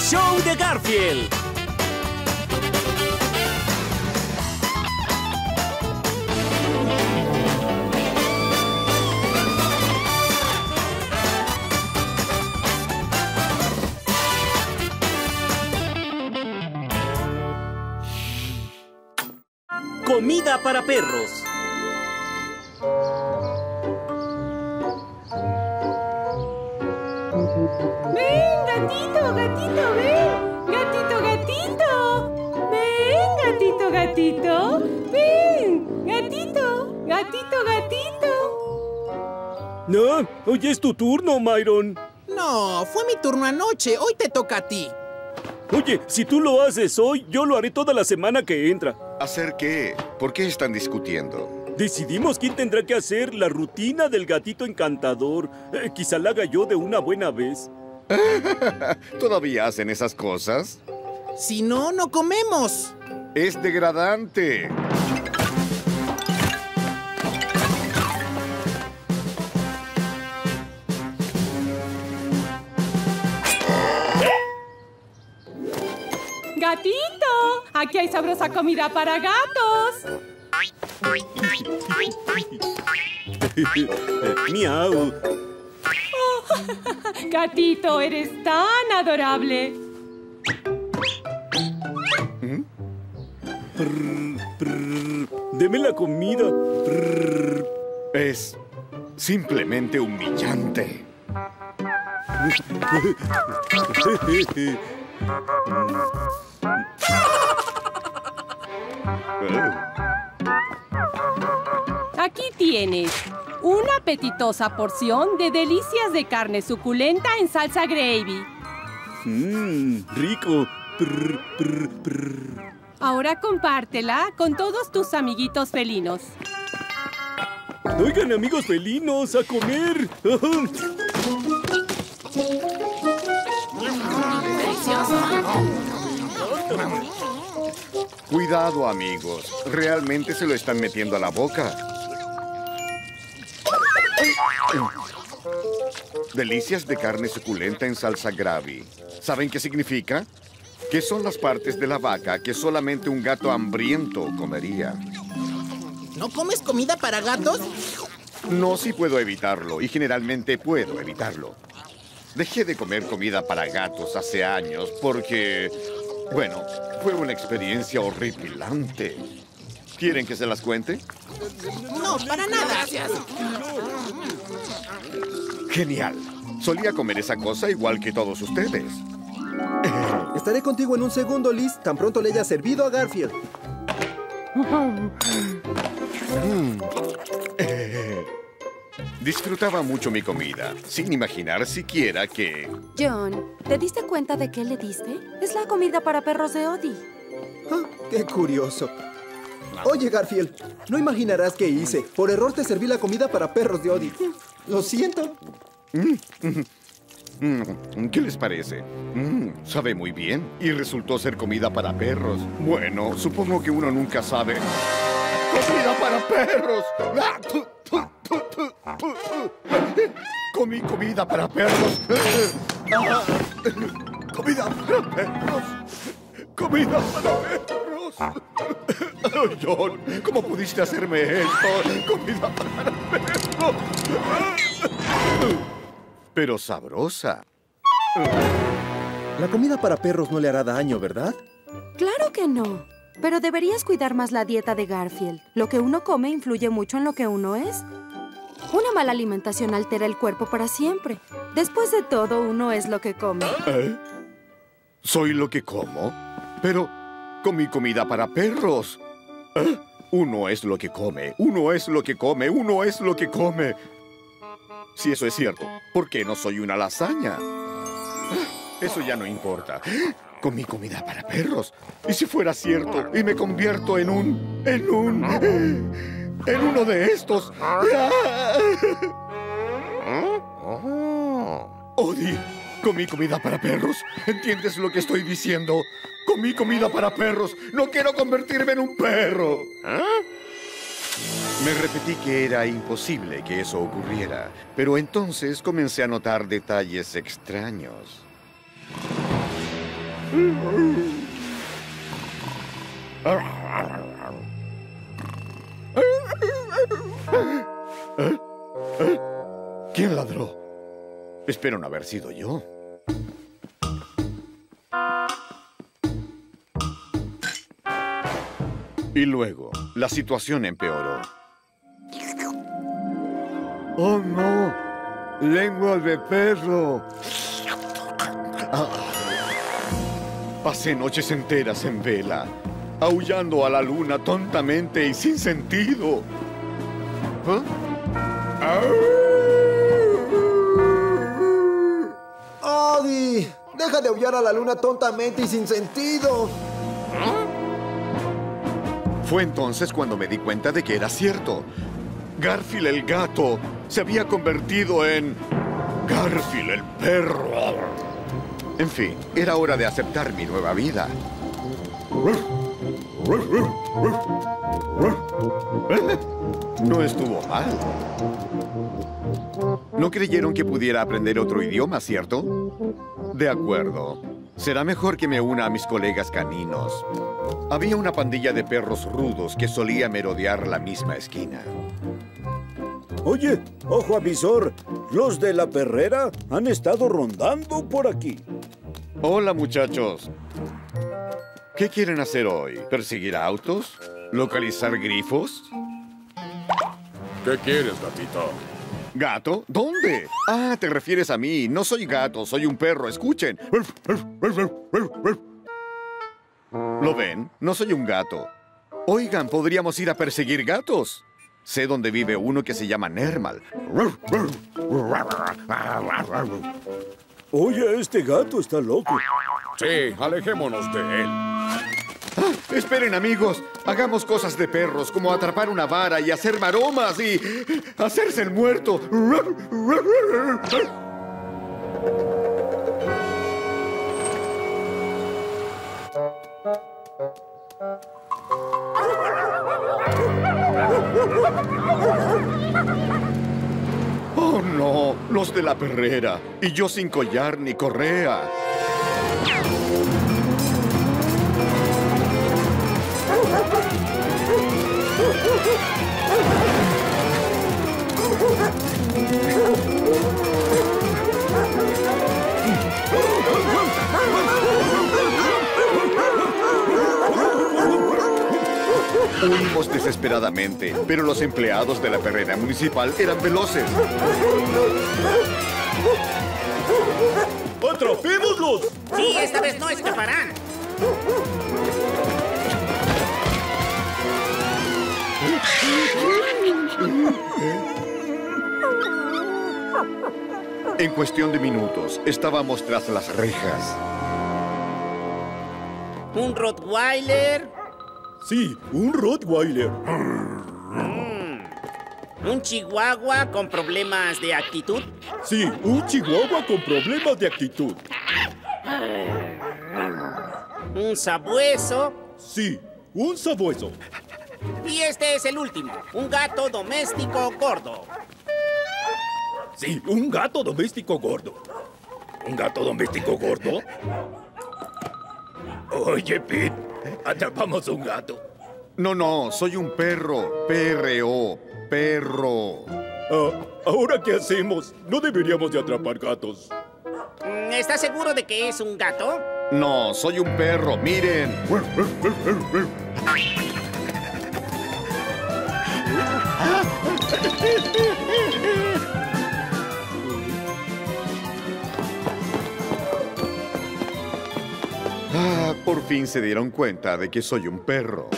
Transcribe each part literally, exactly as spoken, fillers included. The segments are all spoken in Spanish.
el show de Garfield. Comida para perros. ¡Ven, gatito, gatito, ven! ¡Gatito, gatito! ¡Ven, gatito, gatito! ¡Ven, gatito, gatito, gatito! No, hoy es tu turno, Myron. No, fue mi turno anoche. Hoy te toca a ti. Oye, si tú lo haces hoy, yo lo haré toda la semana que entra. ¿Hacer qué? ¿Por qué están discutiendo? Decidimos quién tendrá que hacer la rutina del gatito encantador. Eh, quizá la haga yo de una buena vez. ¿Todavía hacen esas cosas? Si no, no comemos. Es degradante. ¡Gatito! ¡Aquí hay sabrosa comida para gatos! ¡Miau! Oh, ¡gatito, eres tan adorable! ¿Mm? Prr, prr, ¡deme la comida! Prr. Es simplemente humillante. Aquí tienes una apetitosa porción de delicias de carne suculenta en salsa gravy. Mmm, rico. Prr, prr, prr. Ahora compártela con todos tus amiguitos felinos. Oigan, amigos felinos, a comer. Cuidado, amigos. Realmente se lo están metiendo a la boca. Delicias de carne suculenta en salsa gravy. ¿Saben qué significa? Que son las partes de la vaca que solamente un gato hambriento comería. ¿No comes comida para gatos? No, sí puedo evitarlo. Y generalmente puedo evitarlo. Dejé de comer comida para gatos hace años porque... bueno, fue una experiencia horripilante. ¿Quieren que se las cuente? No, para nada. Gracias. Genial. Solía comer esa cosa igual que todos ustedes. Estaré contigo en un segundo, Liz. Tan pronto le haya servido a Garfield. Mm. Eh. Disfrutaba mucho mi comida, sin imaginar siquiera que... John, ¿te diste cuenta de qué le diste? Es la comida para perros de Odie. Ah, qué curioso. Oye, Garfield, no imaginarás qué hice. Por error te serví la comida para perros de Odie. Lo siento. ¿Qué les parece? Mm, sabe muy bien. Y resultó ser comida para perros. Bueno, supongo que uno nunca sabe... ¡Comida para perros! ¡Ah! ¡Tú, tú, tú, tú, tú, tú! ¡Comí comida para perros! ¡Ah! ¡Comida para perros! ¡Comida para perros! Oh, John, ¿cómo pudiste hacerme esto? ¡Comida para perros! Pero sabrosa. La comida para perros no le hará daño, ¿verdad? ¡Claro que no! Pero deberías cuidar más la dieta de Garfield. Lo que uno come influye mucho en lo que uno es. Una mala alimentación altera el cuerpo para siempre. Después de todo, uno es lo que come. ¿Eh? ¿Soy lo que como? Pero comí comida para perros. ¿Eh? Uno es lo que come, uno es lo que come, uno es lo que come. Si eso es cierto, ¿por qué no soy una lasaña? Eso ya no importa. Comí comida para perros. Y si fuera cierto, y me convierto en un... en un... en uno de estos. Odie, comí comida para perros. ¿Entiendes lo que estoy diciendo? Comí comida para perros. No quiero convertirme en un perro. ¿Ah? Me repetí que era imposible que eso ocurriera. Pero entonces comencé a notar detalles extraños. ¿Quién ladró? Espero no haber sido yo. Y luego, la situación empeoró. ¡Oh, no! ¡Lenguas de perro! Ah. Pasé noches enteras en vela, aullando a la luna tontamente y sin sentido. ¿Ah? Ah. ¡Adi! ¡Deja de aullar a la luna tontamente y sin sentido! ¿Ah? Fue entonces cuando me di cuenta de que era cierto. Garfield el gato se había convertido en Garfield el perro. En fin, era hora de aceptar mi nueva vida. No estuvo mal. No creyeron que pudiera aprender otro idioma, ¿cierto? De acuerdo. Será mejor que me una a mis colegas caninos. Había una pandilla de perros rudos que solía merodear la misma esquina. Oye, ojo avisor, los de la perrera han estado rondando por aquí. Hola, muchachos. ¿Qué quieren hacer hoy? ¿Perseguir autos? ¿Localizar grifos? ¿Qué quieres, gatito? ¿Gato? ¿Dónde? Ah, te refieres a mí. No soy gato, soy un perro. Escuchen. ¿Lo ven? No soy un gato. Oigan, podríamos ir a perseguir gatos. Sé dónde vive uno que se llama Nermal. Oye, este gato está loco. Sí, alejémonos de él. Ah, esperen, amigos. Hagamos cosas de perros, como atrapar una vara y hacer maromas y hacerse el muerto. ¡Oh, no! Los de la perrera. Y yo sin collar ni correa. Huimos desesperadamente, pero los empleados de la perrera municipal eran veloces. ¡Atrapémoslos! Sí, esta vez no escaparán. En cuestión de minutos, estábamos tras las rejas. ¿Un Rottweiler? Sí, un Rottweiler. ¿Un chihuahua con problemas de actitud? Sí, un chihuahua con problemas de actitud. ¿Un sabueso? Sí, un sabueso. Y este es el último, un gato doméstico gordo. Sí, un gato doméstico gordo. ¿Un gato doméstico gordo? Oye, Pete, atrapamos un gato. No, no, soy un perro. P R O, perro. Ah, ¿ahora qué hacemos? No deberíamos de atrapar gatos. ¿Estás seguro de que es un gato? No, soy un perro, miren. Ah, por fin se dieron cuenta de que soy un perro.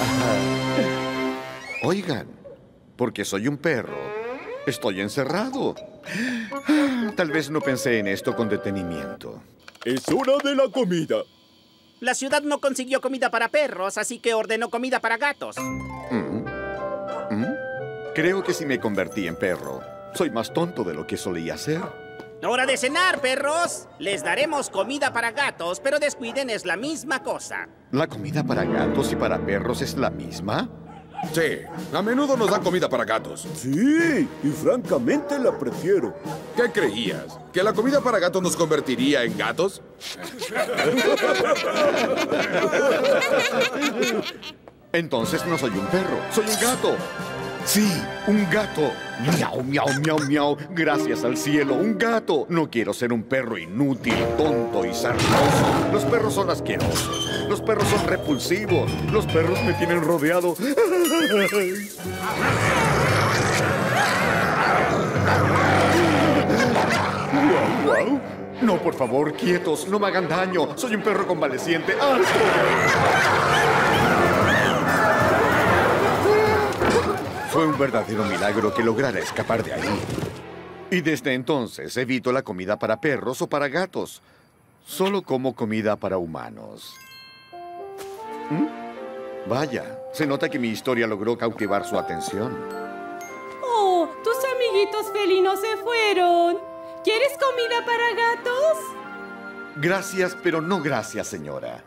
Ah. Oigan, porque soy un perro, estoy encerrado. Ah, tal vez no pensé en esto con detenimiento. Es hora de la comida. La ciudad no consiguió comida para perros, así que ordenó comida para gatos. Mm. Mm. Creo que sí me convertí en perro. Soy más tonto de lo que solía ser. ¡Hora de cenar, perros! Les daremos comida para gatos, pero descuiden, es la misma cosa. ¿La comida para gatos y para perros es la misma? Sí, a menudo nos dan comida para gatos. Sí, y francamente la prefiero. ¿Qué creías? ¿Que la comida para gatos nos convertiría en gatos? Entonces no soy un perro, soy un gato. Sí, un gato. Miau, miau, miau, miau. Gracias al cielo, un gato. No quiero ser un perro inútil, tonto y sarnoso. Los perros son asquerosos. Los perros son repulsivos. Los perros me tienen rodeado. Wow, wow. No, por favor, quietos. No me hagan daño. Soy un perro convaleciente. ¡Alto! Fue un verdadero milagro que lograra escapar de ahí. Y desde entonces evito la comida para perros o para gatos. Solo como comida para humanos. ¿Mm? Vaya, se nota que mi historia logró cautivar su atención. Oh, tus amiguitos felinos se fueron. ¿Quieres comida para gatos? Gracias, pero no gracias, señora.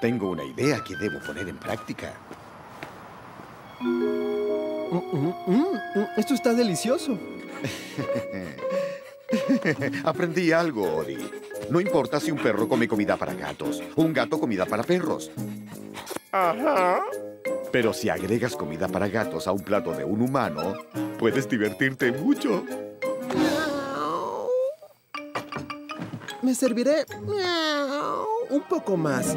Tengo una idea que debo poner en práctica. Mm, mm, mm, mm, esto está delicioso. Aprendí algo, Ori. No importa si un perro come comida para gatos o un gato comida para perros. Ajá. Pero si agregas comida para gatos a un plato de un humano, puedes divertirte mucho. Me serviré un poco más.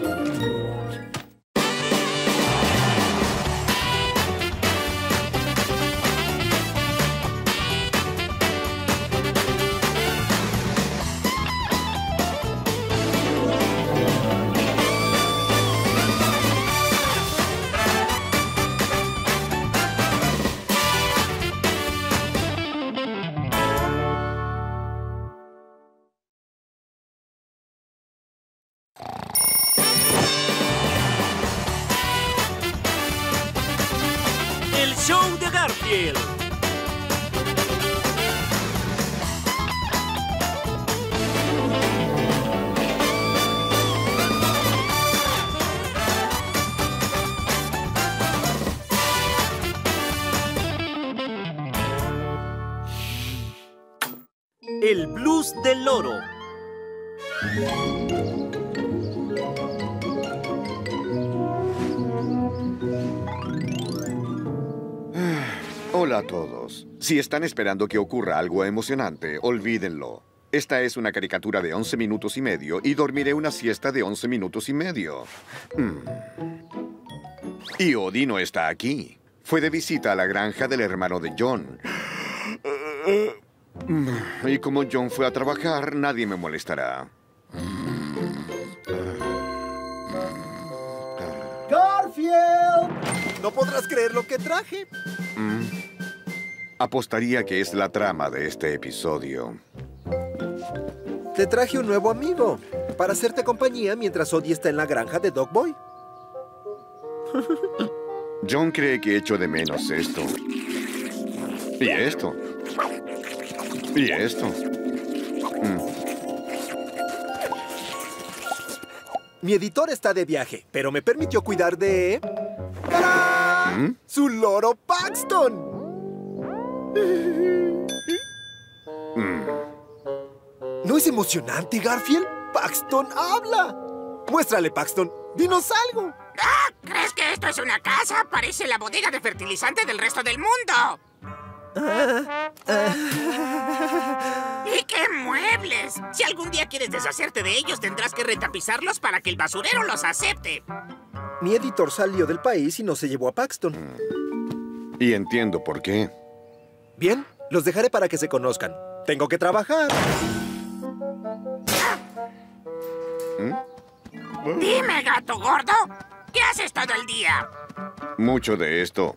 El blues del loro. Hola a todos. Si están esperando que ocurra algo emocionante, olvídenlo. Esta es una caricatura de once minutos y medio y dormiré una siesta de once minutos y medio. Mm. Y Odie no está aquí. Fue de visita a la granja del hermano de John. Y como John fue a trabajar, nadie me molestará. ¡Garfield! No podrás creer lo que traje. Mm. Apostaría que es la trama de este episodio. Te traje un nuevo amigo para hacerte compañía mientras Odie está en la granja de Dog Boy. John cree que echo de menos esto. Y esto. Y esto. Mm. Mi editor está de viaje, pero me permitió cuidar de... ¡Tarán! ¿Mm? ¡Su loro Paxton! Mm. ¿No es emocionante, Garfield? ¡Paxton habla! Muéstrale, Paxton. ¡Dinos algo! ¡Ah! ¿Crees que esto es una casa? Parece la bodega de fertilizante del resto del mundo. Ah, ah. ¡Y qué muebles! Si algún día quieres deshacerte de ellos, tendrás que retapizarlos para que el basurero los acepte. Mi editor salió del país y no se llevó a Paxton. Y entiendo por qué. Bien, los dejaré para que se conozcan. Tengo que trabajar. ¿Mm? Dime, gato gordo, ¿qué haces todo el día? Mucho de esto.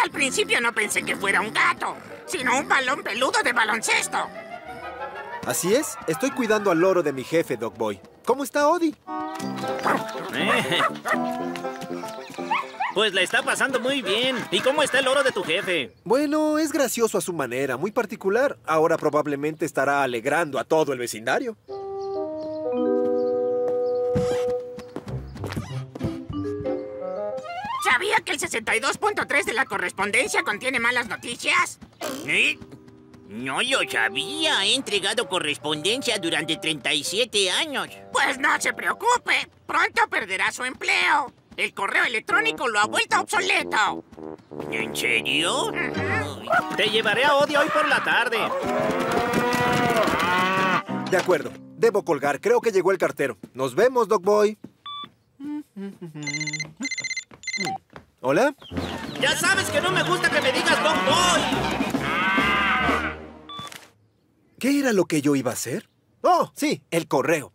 Al principio no pensé que fuera un gato, sino un balón peludo de baloncesto. Así es, estoy cuidando al loro de mi jefe, Dog Boy. ¿Cómo está Odie? Pues la está pasando muy bien. ¿Y cómo está el oro de tu jefe? Bueno, es gracioso a su manera, muy particular. Ahora probablemente estará alegrando a todo el vecindario. ¿Sabía que el sesenta y dos punto tres de la correspondencia contiene malas noticias? ¿Eh? No lo sabía. He entregado correspondencia durante treinta y siete años. Pues no se preocupe. Pronto perderá su empleo. El correo electrónico lo ha vuelto obsoleto. ¿En serio? Uh-huh. Te llevaré a Odio hoy por la tarde. De acuerdo. Debo colgar. Creo que llegó el cartero. Nos vemos, Doc Boy. ¿Hola? Ya sabes que no me gusta que me digas Doc Boy. ¿Qué era lo que yo iba a hacer? ¡Oh, sí! ¡El correo!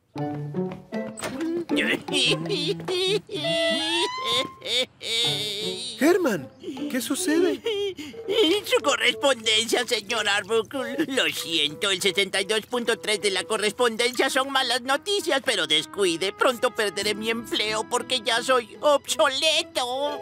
Herman, ¿qué sucede? Su correspondencia, señor Arbuckle. Lo siento, el sesenta y dos punto tres de la correspondencia son malas noticias, pero descuide. Pronto perderé mi empleo porque ya soy obsoleto.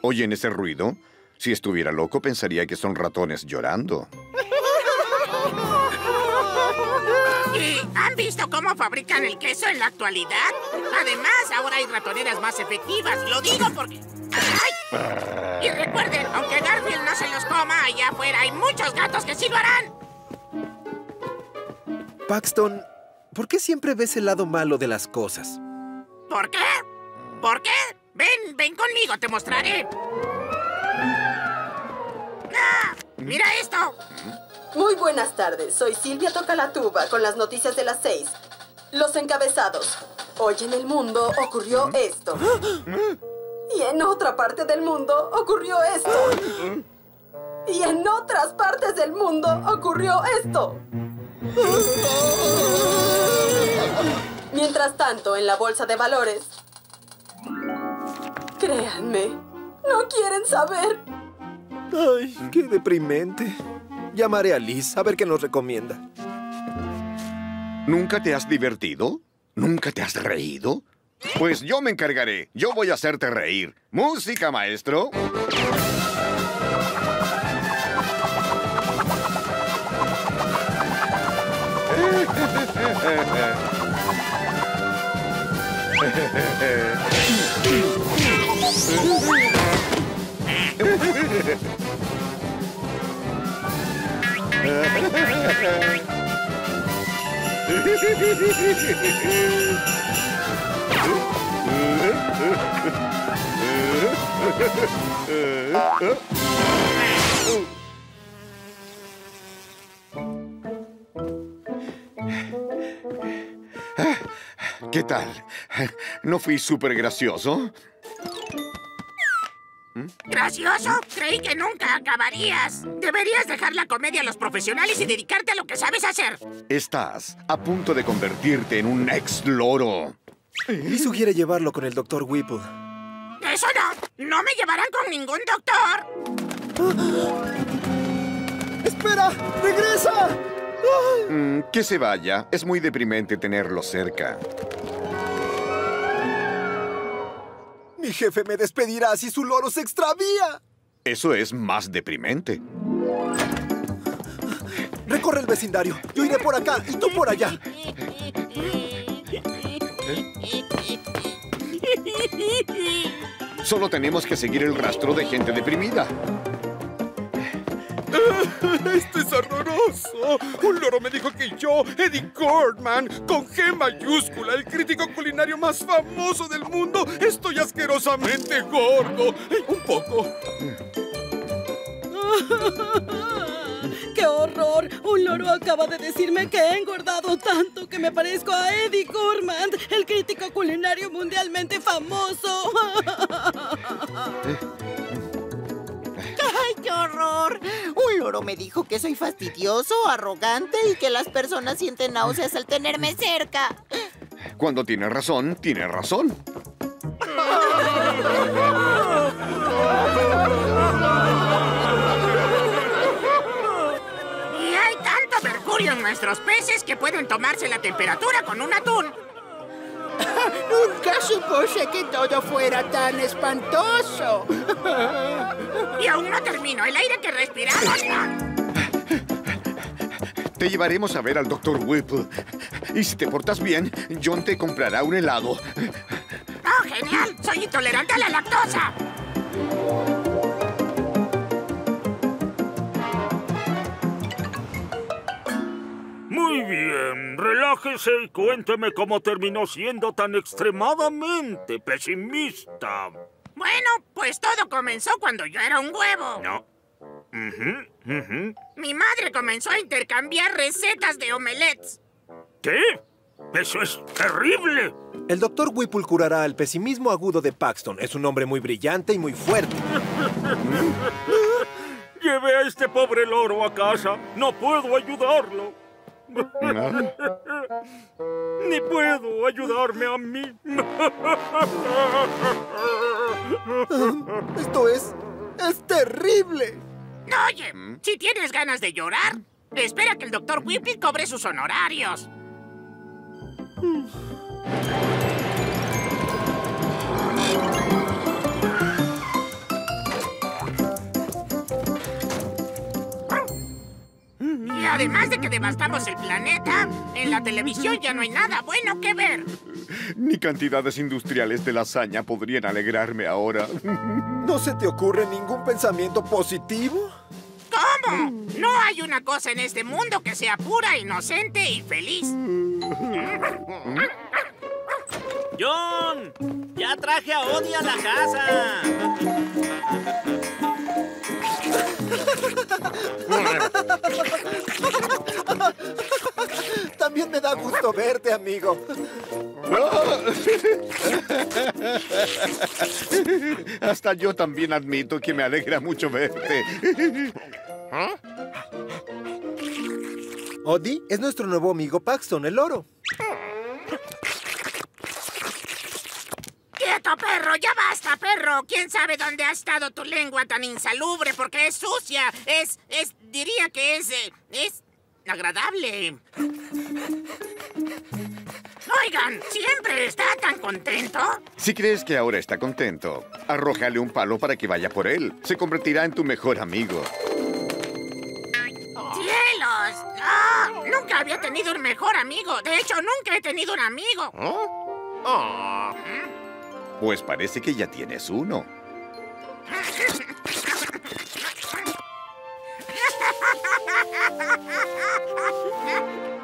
¿Oyen ese ruido? Si estuviera loco, pensaría que son ratones llorando. ¿Y han visto cómo fabrican el queso en la actualidad? Además, ahora hay ratoneras más efectivas. Lo digo porque... ¡Ay! Y recuerden, aunque Garfield no se los coma, allá afuera hay muchos gatos que sí lo harán. Paxton, ¿por qué siempre ves el lado malo de las cosas? ¿Por qué? ¿Por qué? Ven, ven conmigo, te mostraré. ¡Ah! ¡Mira esto! Muy buenas tardes, soy Silvia Toca la Tuba con las noticias de las seis. Los encabezados. Hoy en el mundo ocurrió esto. Y en otra parte del mundo ocurrió esto. Y en otras partes del mundo ocurrió esto. Mientras tanto, en la bolsa de valores... Créanme, no quieren saber. Ay, qué deprimente. Llamaré a Liz a ver qué nos recomienda. ¿Nunca te has divertido? ¿Nunca te has reído? Pues yo me encargaré. Yo voy a hacerte reír. ¡Música, maestro! ¿Qué tal? ¿No fui súper gracioso? ¿Gracioso? Creí que nunca acabarías. Deberías dejar la comedia a los profesionales y dedicarte a lo que sabes hacer. Estás a punto de convertirte en un ex loro. Y sugiere llevarlo con el doctor Whipple. ¡Eso no! ¡No me llevarán con ningún doctor! ¡Ah! ¡Espera! ¡Regresa! ¡Ah! Mm, que se vaya. Es muy deprimente tenerlo cerca. Mi jefe me despedirá si su loro se extravía. Eso es más deprimente. Recorre el vecindario. Yo iré por acá y tú por allá. Solo tenemos que seguir el rastro de gente deprimida. ¡Esto es horroroso! Un loro me dijo que yo, Eddie Gorman, con G mayúscula, el crítico culinario más famoso del mundo, estoy asquerosamente gordo. Un poco. ¡Qué horror! Un loro acaba de decirme que he engordado tanto que me parezco a Eddie Gorman, el crítico culinario mundialmente famoso. ¡Ay, qué horror! Un loro me dijo que soy fastidioso, arrogante y que las personas sienten náuseas al tenerme cerca. Cuando tiene razón, tiene razón. mercurio en nuestros peces que pueden tomarse la temperatura con un atún. Nunca supuse que todo fuera tan espantoso. Y aún no termino. El aire que respiramos... Te llevaremos a ver al doctor Whipple. Y si te portas bien, John te comprará un helado. ¡Oh, genial! ¡Soy intolerante a la lactosa! Muy bien, relájese y cuénteme cómo terminó siendo tan extremadamente pesimista. Bueno, pues todo comenzó cuando yo era un huevo. No. Uh-huh, uh-huh. Mi madre comenzó a intercambiar recetas de omelettes. ¿Qué? ¡Eso es terrible! El doctor Whipple curará el pesimismo agudo de Paxton. Es un hombre muy brillante y muy fuerte. Llevé a este pobre loro a casa. No puedo ayudarlo. ¿No? Ni puedo ayudarme a mí. Esto es... ¡es terrible! Oye, si tienes ganas de llorar, espera que el doctor Whipple cobre sus honorarios. Y además de que devastamos el planeta, en la televisión ya no hay nada bueno que ver. Ni cantidades industriales de lasaña podrían alegrarme ahora. ¿No se te ocurre ningún pensamiento positivo? ¿Cómo? No hay una cosa en este mundo que sea pura, inocente y feliz. ¡John! ¡Ya traje a Odie a la casa! También me da gusto verte, amigo. Hasta yo también admito que me alegra mucho verte. ¿Ah? Odie es nuestro nuevo amigo Paxton, el loro. ¡Quieto, perro! ¡Ya basta, perro! ¿Quién sabe dónde ha estado tu lengua tan insalubre? Porque es sucia. Es... es... diría que es... Eh, es... agradable. Oigan, ¿siempre está tan contento? Si crees que ahora está contento, arrójale un palo para que vaya por él. Se convertirá en tu mejor amigo. ¡Cielos! ¡Oh! Nunca había tenido un mejor amigo. De hecho, nunca he tenido un amigo. ¿Oh? Oh. Pues parece que ya tienes uno.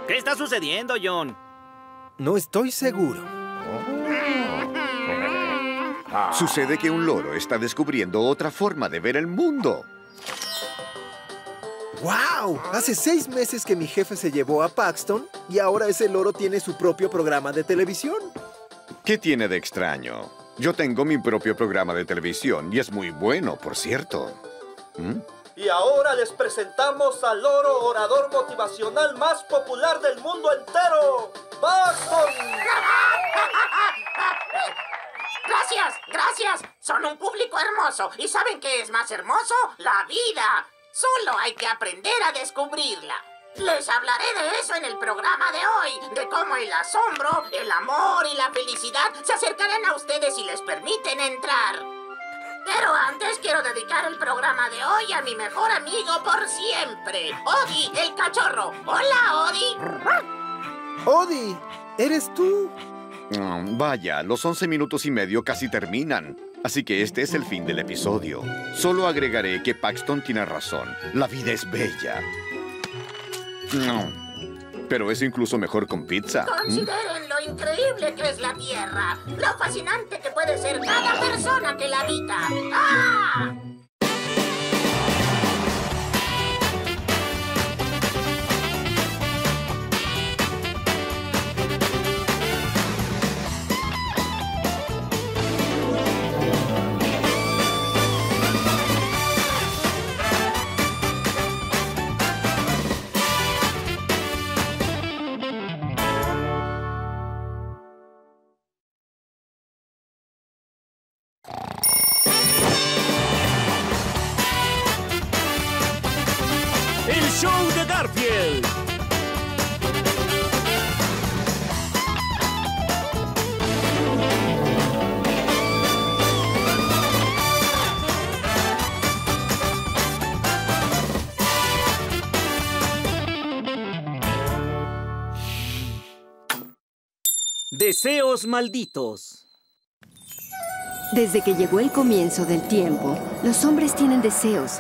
¿Qué está sucediendo, John? No estoy seguro. Sucede que un loro está descubriendo otra forma de ver el mundo. ¡Wow! Hace seis meses que mi jefe se llevó a Paxton y ahora ese loro tiene su propio programa de televisión. ¿Qué tiene de extraño? Yo tengo mi propio programa de televisión y es muy bueno, por cierto. ¿Mm? Y ahora les presentamos al loro orador motivacional más popular del mundo entero, Barton. ¡Gracias! ¡Gracias! Son un público hermoso. ¿Y saben qué es más hermoso? ¡La vida! Solo hay que aprender a descubrirla. Les hablaré de eso en el programa de hoy, de cómo el asombro, el amor y la felicidad se acercarán a ustedes si les permiten entrar. Pero antes quiero dedicar el programa de hoy a mi mejor amigo por siempre, Odie, el cachorro. ¡Hola, Odie! ¡Odie! ¿Eres tú? Oh, vaya, los once minutos y medio casi terminan. Así que este es el fin del episodio. Solo agregaré que Paxton tiene razón. La vida es bella. No. Pero es incluso mejor con pizza. Consideren ¿Mm? lo increíble que es la Tierra. Lo fascinante que puede ser cada persona que la habita. ¡Ah! Show de Garfield. Deseos malditos. Desde que llegó el comienzo del tiempo, los hombres tienen deseos,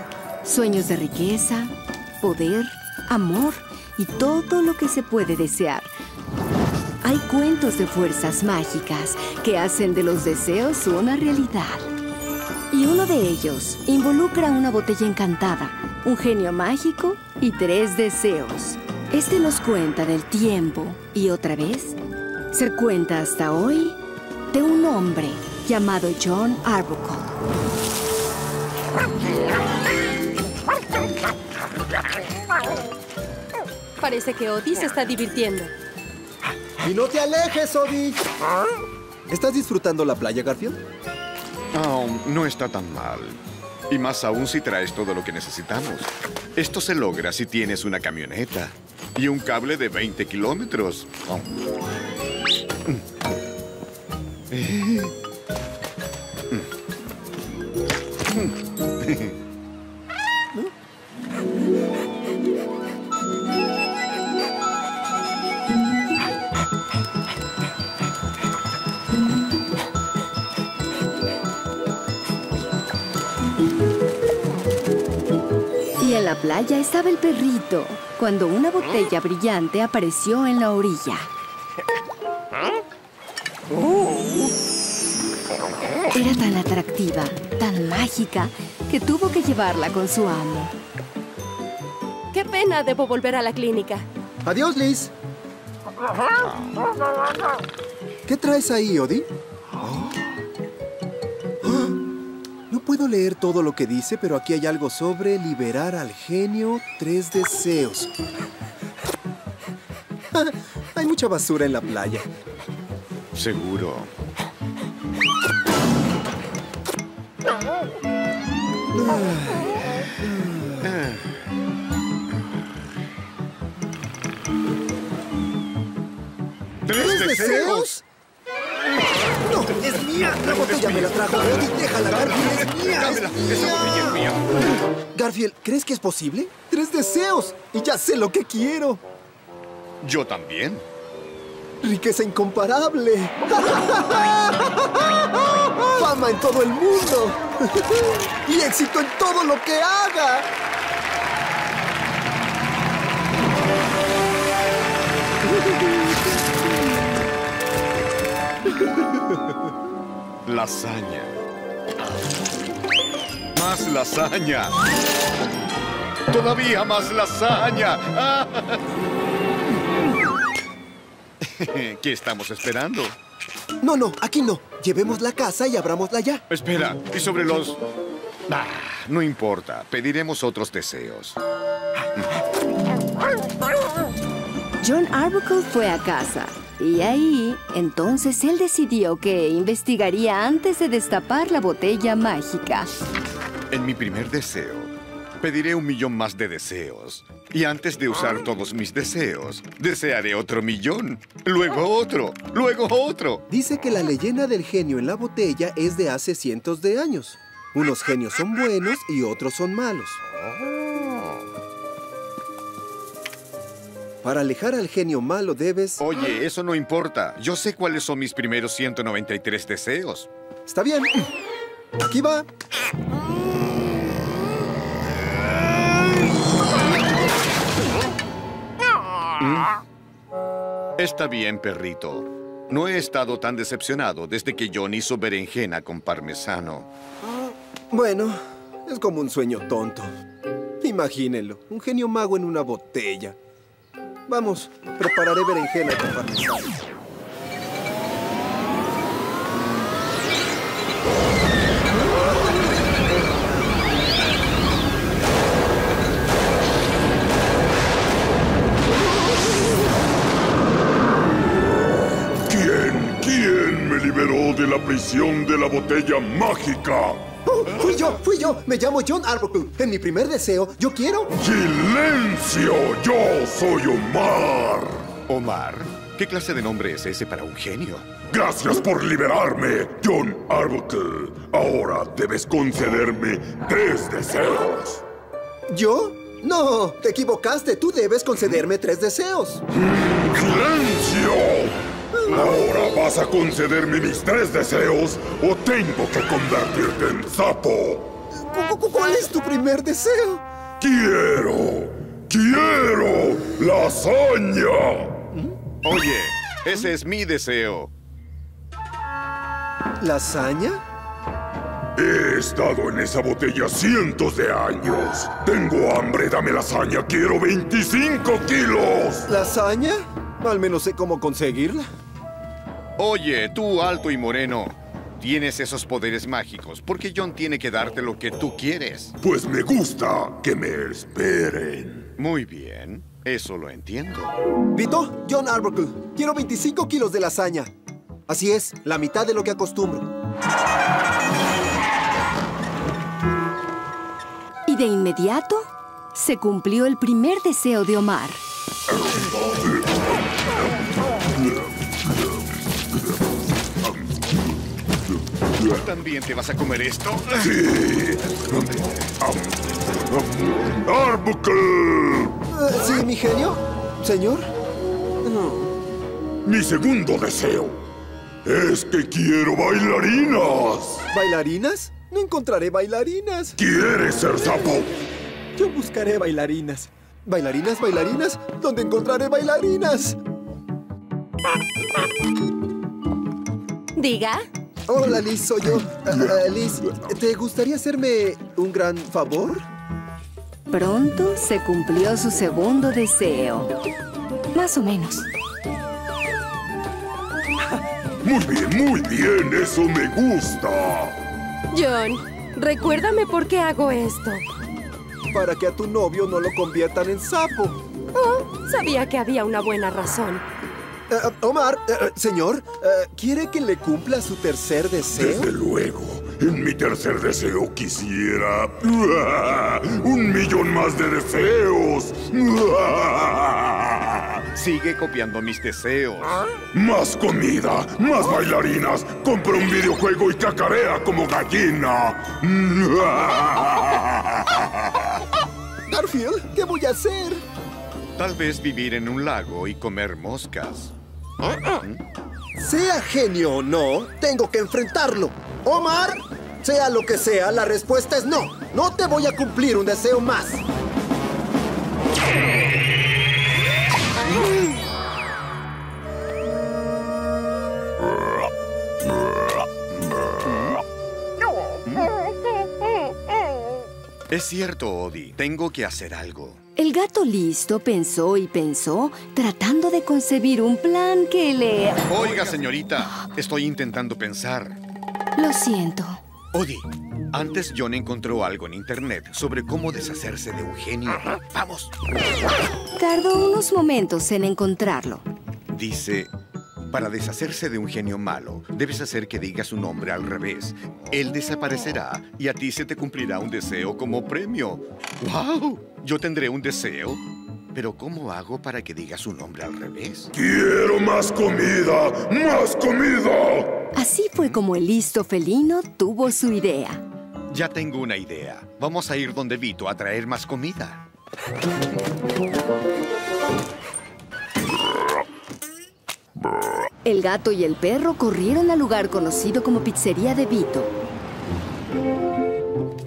sueños de riqueza, poder, amor y todo lo que se puede desear. Hay cuentos de fuerzas mágicas que hacen de los deseos una realidad. Y uno de ellos involucra una botella encantada, un genio mágico y tres deseos. Este nos cuenta del tiempo y otra vez se cuenta hasta hoy de un hombre llamado John Arbuckle. Parece que Odie se está divirtiendo. ¡Y no te alejes, Odie! ¿Estás disfrutando la playa, Garfield? Oh, no está tan mal. Y más aún si traes todo lo que necesitamos. Esto se logra si tienes una camioneta y un cable de veinte kilómetros. Oh. Y en la playa estaba el perrito cuando una botella brillante apareció en la orilla. Era tan atractiva, tan mágica, que tuvo que llevarla con su amo. ¡Qué pena! Debo volver a la clínica. ¡Adiós, Liz! ¿Qué traes ahí, Odie? Oh. Oh. No puedo leer todo lo que dice, pero aquí hay algo sobre liberar al genio tres deseos. Hay mucha basura en la playa. Seguro. ¿Tres deseos? ¡No! ¡Es mía! ¡La botella me la trajo! ¡Déjala, Garfield! ¡Es mía! ¡Dámela! ¡Esa botella es mía! Garfield, ¿crees que es posible? ¡Tres deseos! ¡Y ya sé lo que quiero! Yo también. ¡Riqueza incomparable! ¡Fama en todo el mundo! ¡Y éxito en todo lo que haga! Lasaña. ¡Más lasaña! ¡Todavía más lasaña! ¿Qué estamos esperando? No, no, aquí no. Llevemos la casa y abrámosla ya. Espera, ¿y sobre los...? Ah, no importa, pediremos otros deseos. John Arbuckle fue a casa. Y ahí, entonces él decidió que investigaría antes de destapar la botella mágica. En mi primer deseo, pediré un millón más de deseos. Y antes de usar todos mis deseos, desearé otro millón, luego otro, luego otro. Dice que la leyenda del genio en la botella es de hace cientos de años. Unos genios son buenos y otros son malos. Para alejar al genio malo debes... Oye, eso no importa. Yo sé cuáles son mis primeros ciento noventa y tres deseos. Está bien. Aquí va. Está bien, perrito. No he estado tan decepcionado desde que John hizo berenjena con parmesano. Bueno, es como un sueño tonto. Imagínenlo, un genio mago en una botella. Vamos, prepararé berenjena con parmesano. De la prisión de la botella mágica. Oh, fui yo, fui yo. Me llamo John Arbuckle. En mi primer deseo, yo quiero... ¡Silencio! Yo soy Omar. ¿Omar? ¿Qué clase de nombre es ese para un genio? Gracias por liberarme, John Arbuckle. Ahora debes concederme tres deseos. ¿Yo? No, te equivocaste. Tú debes concederme tres deseos. ¡Silencio! Ahora vas a concederme mis tres deseos o tengo que convertirte en sapo. ¿Cuál es tu primer deseo? Quiero, quiero lasaña. Oye, ese es mi deseo. ¿Lasaña? He estado en esa botella cientos de años. Tengo hambre, dame lasaña. Quiero veinticinco kilos. ¿Lasaña? Al menos sé cómo conseguirla. Oye, tú alto y moreno, tienes esos poderes mágicos. ¿Por qué John tiene que darte lo que tú quieres? Pues me gusta que me esperen. Muy bien, eso lo entiendo. Vito, John Arbuckle, quiero veinticinco kilos de lasaña. Así es, la mitad de lo que acostumbro. Y de inmediato, se cumplió el primer deseo de Omar. ¿Tú también te vas a comer esto? ¡Sí! ¡Arbuckle! ¿Sí, mi genio? ¿Señor? No. Mi segundo deseo es que quiero bailarinas. ¿Bailarinas? No encontraré bailarinas. ¿Quieres ser sapo? Yo buscaré bailarinas. ¿Bailarinas, bailarinas? ¿Dónde encontraré bailarinas? Diga. Hola, Liz, soy yo. Uh, Liz, ¿te gustaría hacerme un gran favor? Pronto se cumplió su segundo deseo. Más o menos. Muy bien, muy bien. Eso me gusta. John, recuérdame por qué hago esto. Para que a tu novio no lo conviertan en sapo. Oh, sabía que había una buena razón. Uh, Omar, uh, señor, uh, ¿quiere que le cumpla su tercer deseo? Desde luego. En mi tercer deseo quisiera... ¡Un millón más de deseos! Sigue copiando mis deseos. ¿Ah? ¡Más comida! ¡Más bailarinas! ¡Compra un videojuego y cacarea como gallina! Garfield, ¿qué voy a hacer? Tal vez vivir en un lago y comer moscas. ¿Mm? Sea genio o no, tengo que enfrentarlo. Omar, sea lo que sea, la respuesta es no. No te voy a cumplir un deseo más. Es cierto, Odie. Tengo que hacer algo. El gato listo pensó y pensó, tratando de concebir un plan que le... Oiga, señorita, estoy intentando pensar. Lo siento. Odie, antes John encontró algo en internet sobre cómo deshacerse de un genio. Ajá. ¡Vamos! Tardó unos momentos en encontrarlo. Dice, para deshacerse de un genio malo, debes hacer que diga su nombre al revés. Él desaparecerá y a ti se te cumplirá un deseo como premio. ¡Wow! Yo tendré un deseo. Pero ¿cómo hago para que diga su nombre al revés? ¡Quiero más comida! ¡Más comida! Así fue como el listo felino tuvo su idea. Ya tengo una idea. Vamos a ir donde Vito a traer más comida. El gato y el perro corrieron al lugar conocido como Pizzería de Vito.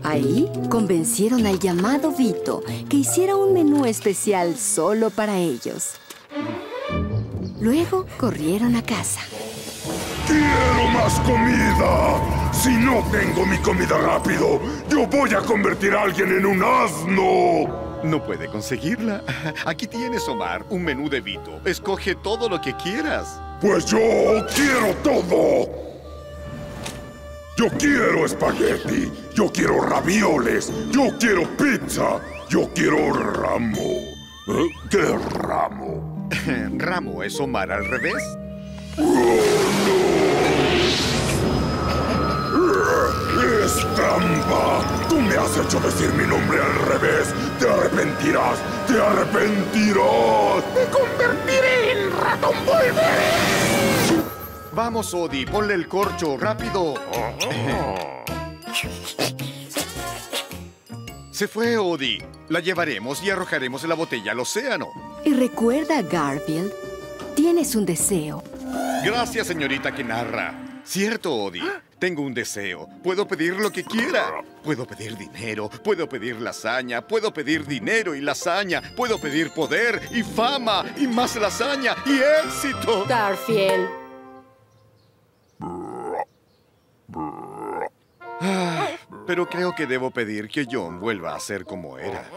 Ahí convencieron al llamado Vito que hiciera un menú especial solo para ellos. Luego corrieron a casa. ¡Quiero más comida! Si no tengo mi comida rápido, yo voy a convertir a alguien en un asno. No puede conseguirla. Aquí tienes, Omar, un menú de Vito. Escoge todo lo que quieras. Pues yo quiero todo. Yo quiero espagueti. Yo quiero ravioles. Yo quiero pizza. Yo quiero ramo. ¿Eh? ¿Qué ramo? Ramo es Omar al revés. ¡Es trampa! ¡Tú me has hecho decir mi nombre al revés! ¡Te arrepentirás! ¡Te arrepentirás! ¡Te convertiré en ratón volveré! ¡Vamos, Odie! ¡Ponle el corcho! ¡Rápido! Oh. Se fue, Odie. La llevaremos y arrojaremos la botella al océano. Y recuerda, Garfield, tienes un deseo. Gracias, señorita que narra. Cierto, Odie. Tengo un deseo. Puedo pedir lo que quiera. Puedo pedir dinero. Puedo pedir lasaña. Puedo pedir dinero y lasaña. Puedo pedir poder y fama y más lasaña y éxito. Garfield. Ah, pero creo que debo pedir que John vuelva a ser como era.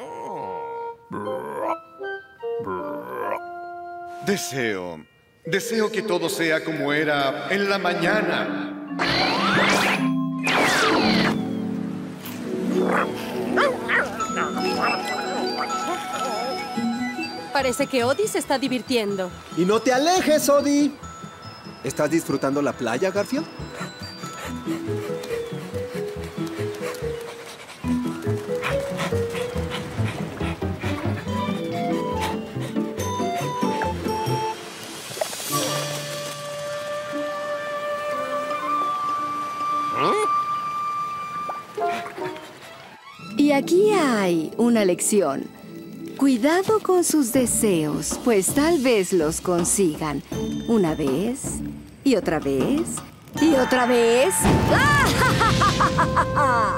Deseo... Deseo que todo sea como era en la mañana. Parece que Odie se está divirtiendo. ¡Y no te alejes, Odie! ¿Estás disfrutando la playa, Garfield? Y aquí hay una lección. Cuidado con sus deseos, pues tal vez los consigan. Una vez, y otra vez, y otra vez. ¡Ah!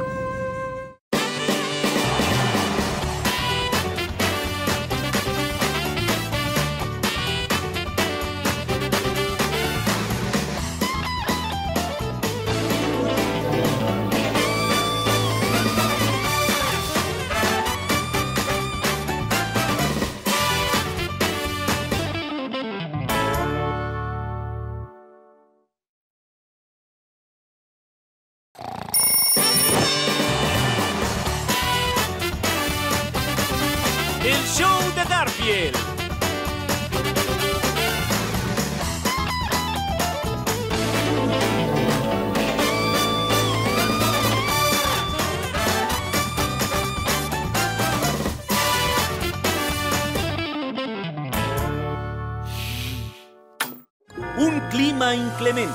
Inclemente.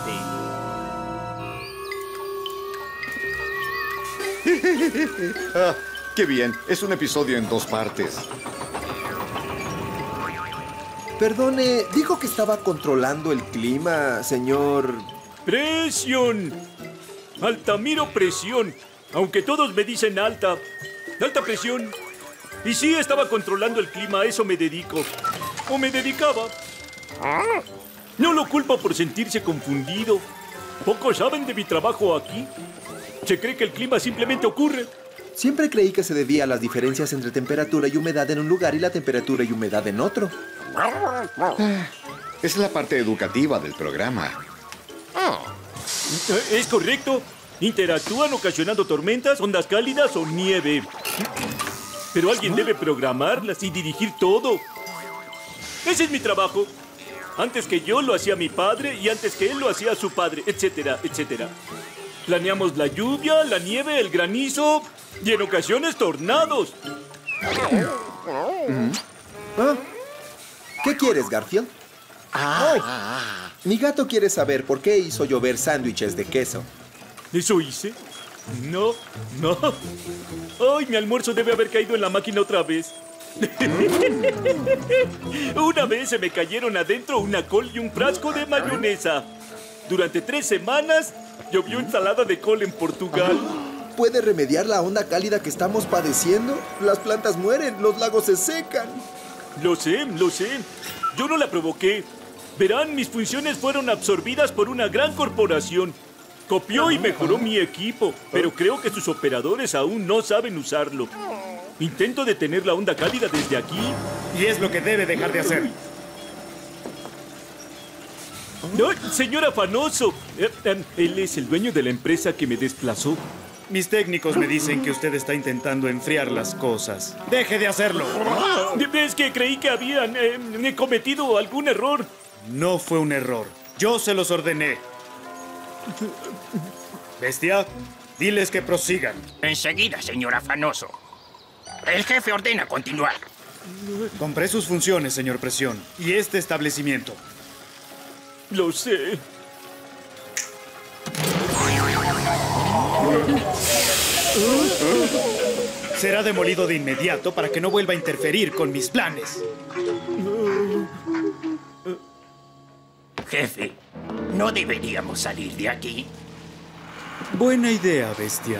Ah, ¡qué bien! Es un episodio en dos partes. Perdone, ¿dijo que estaba controlando el clima, señor? ¡Presión! ¡Altamiro Presión! Aunque todos me dicen alta. ¡Alta presión! Y sí, estaba controlando el clima, a eso me dedico. O me dedicaba. ¿Ah? No lo culpo por sentirse confundido. Pocos saben de mi trabajo aquí. Se cree que el clima simplemente ocurre. Siempre creí que se debía a las diferencias entre temperatura y humedad en un lugar y la temperatura y humedad en otro. Es la parte educativa del programa. Es correcto. Interactúan ocasionando tormentas, ondas cálidas o nieve. Pero alguien debe programarlas y dirigir todo. Ese es mi trabajo. Antes que yo lo hacía mi padre y antes que él lo hacía su padre, etcétera, etcétera. Planeamos la lluvia, la nieve, el granizo y en ocasiones tornados. ¿Ah? ¿Qué quieres, Garfield? Ah. Oh, mi gato quiere saber por qué hizo llover sándwiches de queso. ¿Eso hice? No, no. Ay, mi almuerzo debe haber caído en la máquina otra vez. Una vez se me cayeron adentro una col y un frasco de mayonesa. Durante tres semanas llovió ensalada de col en Portugal. ¿Puede remediar la onda cálida que estamos padeciendo? Las plantas mueren, los lagos se secan. Lo sé, lo sé. Yo no la provoqué. Verán, mis funciones fueron absorbidas por una gran corporación. Copió y mejoró mi equipo, pero creo que sus operadores aún no saben usarlo. Intento detener la onda cálida desde aquí. Y es lo que debe dejar de hacer. ¡Oh, señor Afanoso! Eh, eh, él es el dueño de la empresa que me desplazó. Mis técnicos me dicen que usted está intentando enfriar las cosas. ¡Deje de hacerlo! Es que creí que habían eh, cometido algún error. No fue un error. Yo se los ordené. Bestia, diles que prosigan. Enseguida, señor Afanoso. El jefe ordena continuar. Compré sus funciones, señor Presión, y este establecimiento. Lo sé. Será demolido de inmediato para que no vuelva a interferir con mis planes. Jefe, ¿No deberíamos salir de aquí? Buena idea, bestia.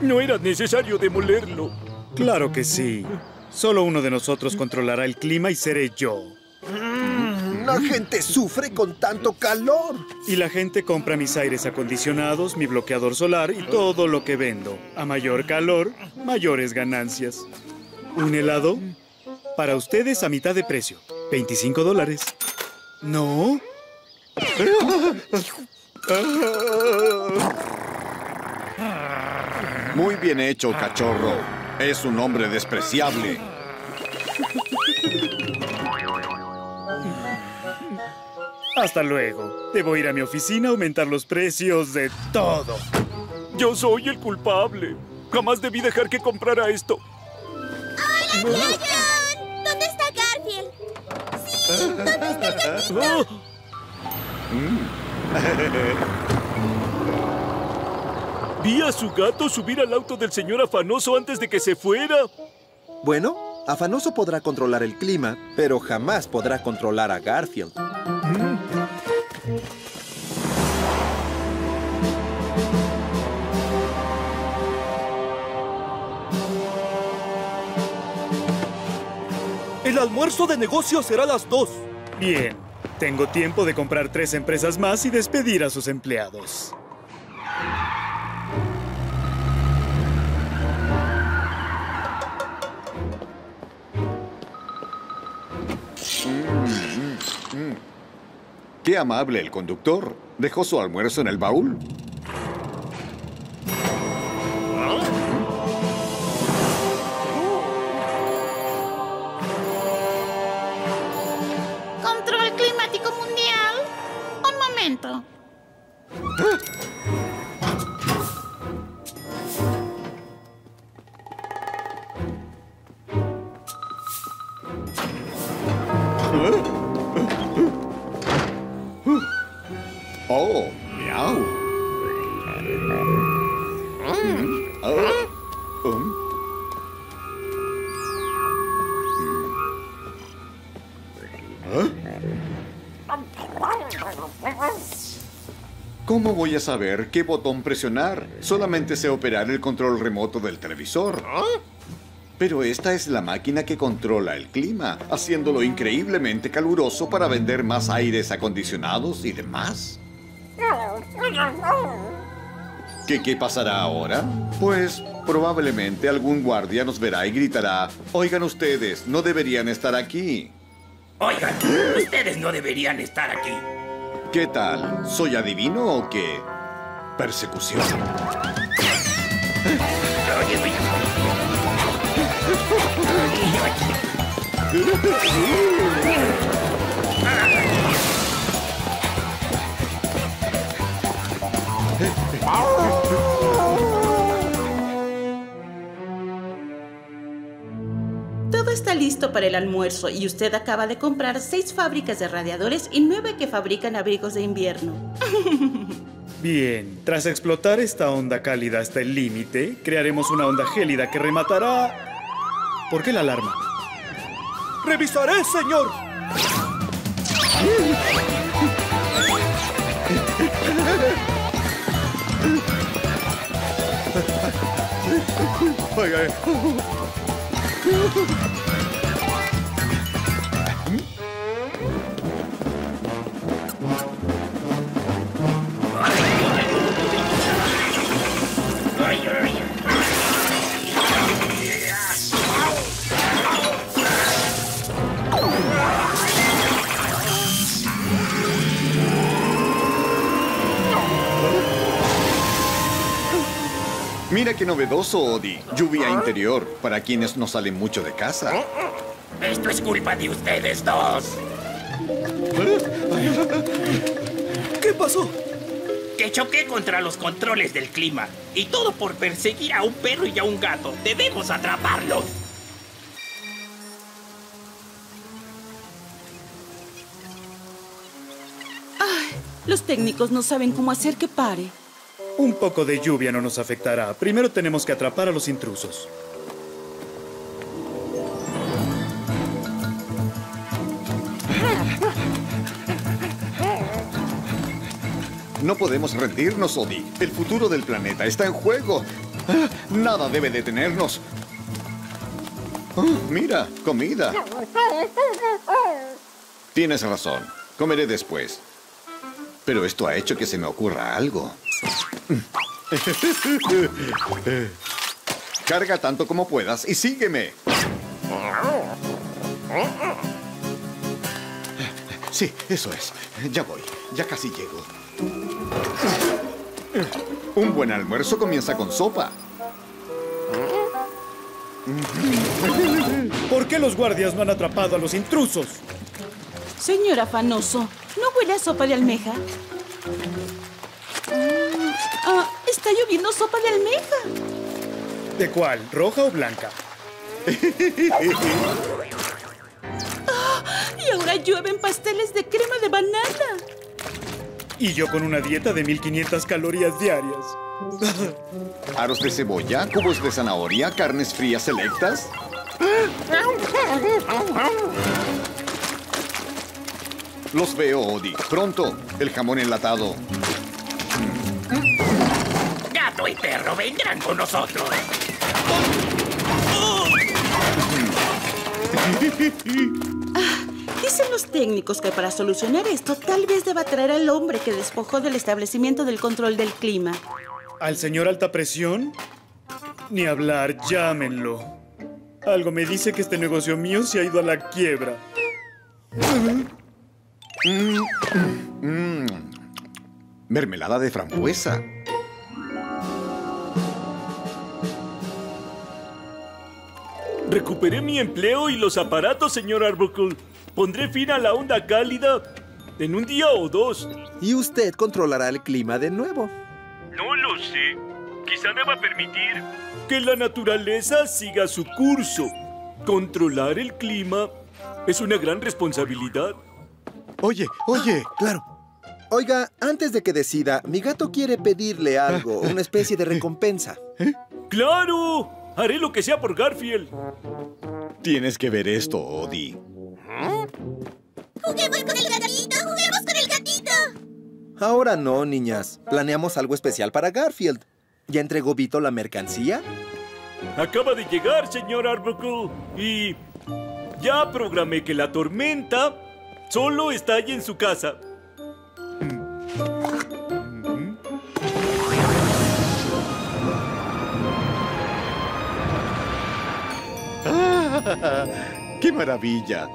No era necesario demolerlo. Claro que sí. Solo uno de nosotros controlará el clima y seré yo. Mm, la gente sufre con tanto calor. Y la gente compra mis aires acondicionados, mi bloqueador solar y todo lo que vendo. A mayor calor, mayores ganancias. ¿Un helado? Para ustedes a mitad de precio. veinticinco dólares. ¿No? Muy bien hecho, cachorro. Es un hombre despreciable. Hasta luego. Debo ir a mi oficina a aumentar los precios de todo. Yo soy el culpable. Jamás debí dejar que comprara esto. ¡Hola, John! ¿Dónde está Garfield? ¡Sí! ¿Dónde está Garfield? Vi a su gato subir al auto del señor Afanoso antes de que se fuera. Bueno, Afanoso podrá controlar el clima, pero jamás podrá controlar a Garfield. Mm. El almuerzo de negocios será a las dos. Bien, tengo tiempo de comprar tres empresas más y despedir a sus empleados. Qué amable el conductor. Dejó su almuerzo en el baúl. ¿Control climático mundial? Un momento. ¿Cómo voy a saber qué botón presionar? Solamente sé operar el control remoto del televisor. Pero esta es la máquina que controla el clima, haciéndolo increíblemente caluroso para vender más aires acondicionados y demás. ¿Qué, qué pasará ahora? Pues probablemente algún guardia nos verá y gritará: oigan ustedes, no deberían estar aquí. Oigan, ustedes no deberían estar aquí. ¿Qué tal? ¿Soy adivino o qué? Persecución. Todo está listo para el almuerzo y usted acaba de comprar seis fábricas de radiadores y nueve que fabrican abrigos de invierno. Bien, tras explotar esta onda cálida hasta el límite, crearemos una onda gélida que rematará... ¿Por qué la alarma? ¡Revisaré, señor! Mira qué novedoso, Odie. Lluvia interior, para quienes no salen mucho de casa. Esto es culpa de ustedes dos. ¿Qué pasó? que choqué contra los controles del clima. Y todo por perseguir a un perro y a un gato. ¡Debemos atraparlos! Ay, los técnicos no saben cómo hacer que pare. Un poco de lluvia no nos afectará. Primero tenemos que atrapar a los intrusos. No podemos rendirnos, Odie. El futuro del planeta está en juego. Nada debe detenernos. Oh, mira, comida. Tienes razón. Comeré después. Pero esto ha hecho que se me ocurra algo. Carga tanto como puedas y sígueme. Sí, eso es. Ya voy. Ya casi llego. Un buen almuerzo comienza con sopa. ¿Por qué los guardias no han atrapado a los intrusos? Señor Afanoso, ¿no huele a sopa de almeja? Ah, está lloviendo sopa de almeja. ¿De cuál? ¿Roja o blanca? Ah, y ahora llueven pasteles de crema de banana. Y yo con una dieta de mil quinientas calorías diarias. Aros de cebolla, cubos de zanahoria, carnes frías selectas. Los veo, Odie. Pronto, el jamón enlatado. Gato y perro vendrán con nosotros. ¡Oh! ¡Oh! Ah. Dicen los técnicos que para solucionar esto, tal vez deba traer al hombre que despojó del establecimiento del control del clima. ¿Al señor Alta Presión? Ni hablar, llámenlo. Algo me dice que este negocio mío se ha ido a la quiebra. Mm, mm, mermelada de frambuesa. Recuperé mi empleo y los aparatos, señor Arbuckle. Pondré fin a la onda cálida en un día o dos. Y usted controlará el clima de nuevo. No lo sé. Quizá deba permitir que la naturaleza siga su curso. Controlar el clima es una gran responsabilidad. Oye, oye, claro. Oiga, antes de que decida, mi gato quiere pedirle algo, una especie de recompensa. ¿Eh? ¡Claro! Haré lo que sea por Garfield. Tienes que ver esto, Odie. ¡Juguemos con el gatito! ¡Juguemos con el gatito! Ahora no, niñas. Planeamos algo especial para Garfield. ¿Ya entregó Vito la mercancía? Acaba de llegar, señor Arbuckle. Y ya programé que la tormenta solo estalle en su casa. ¡Qué maravilla!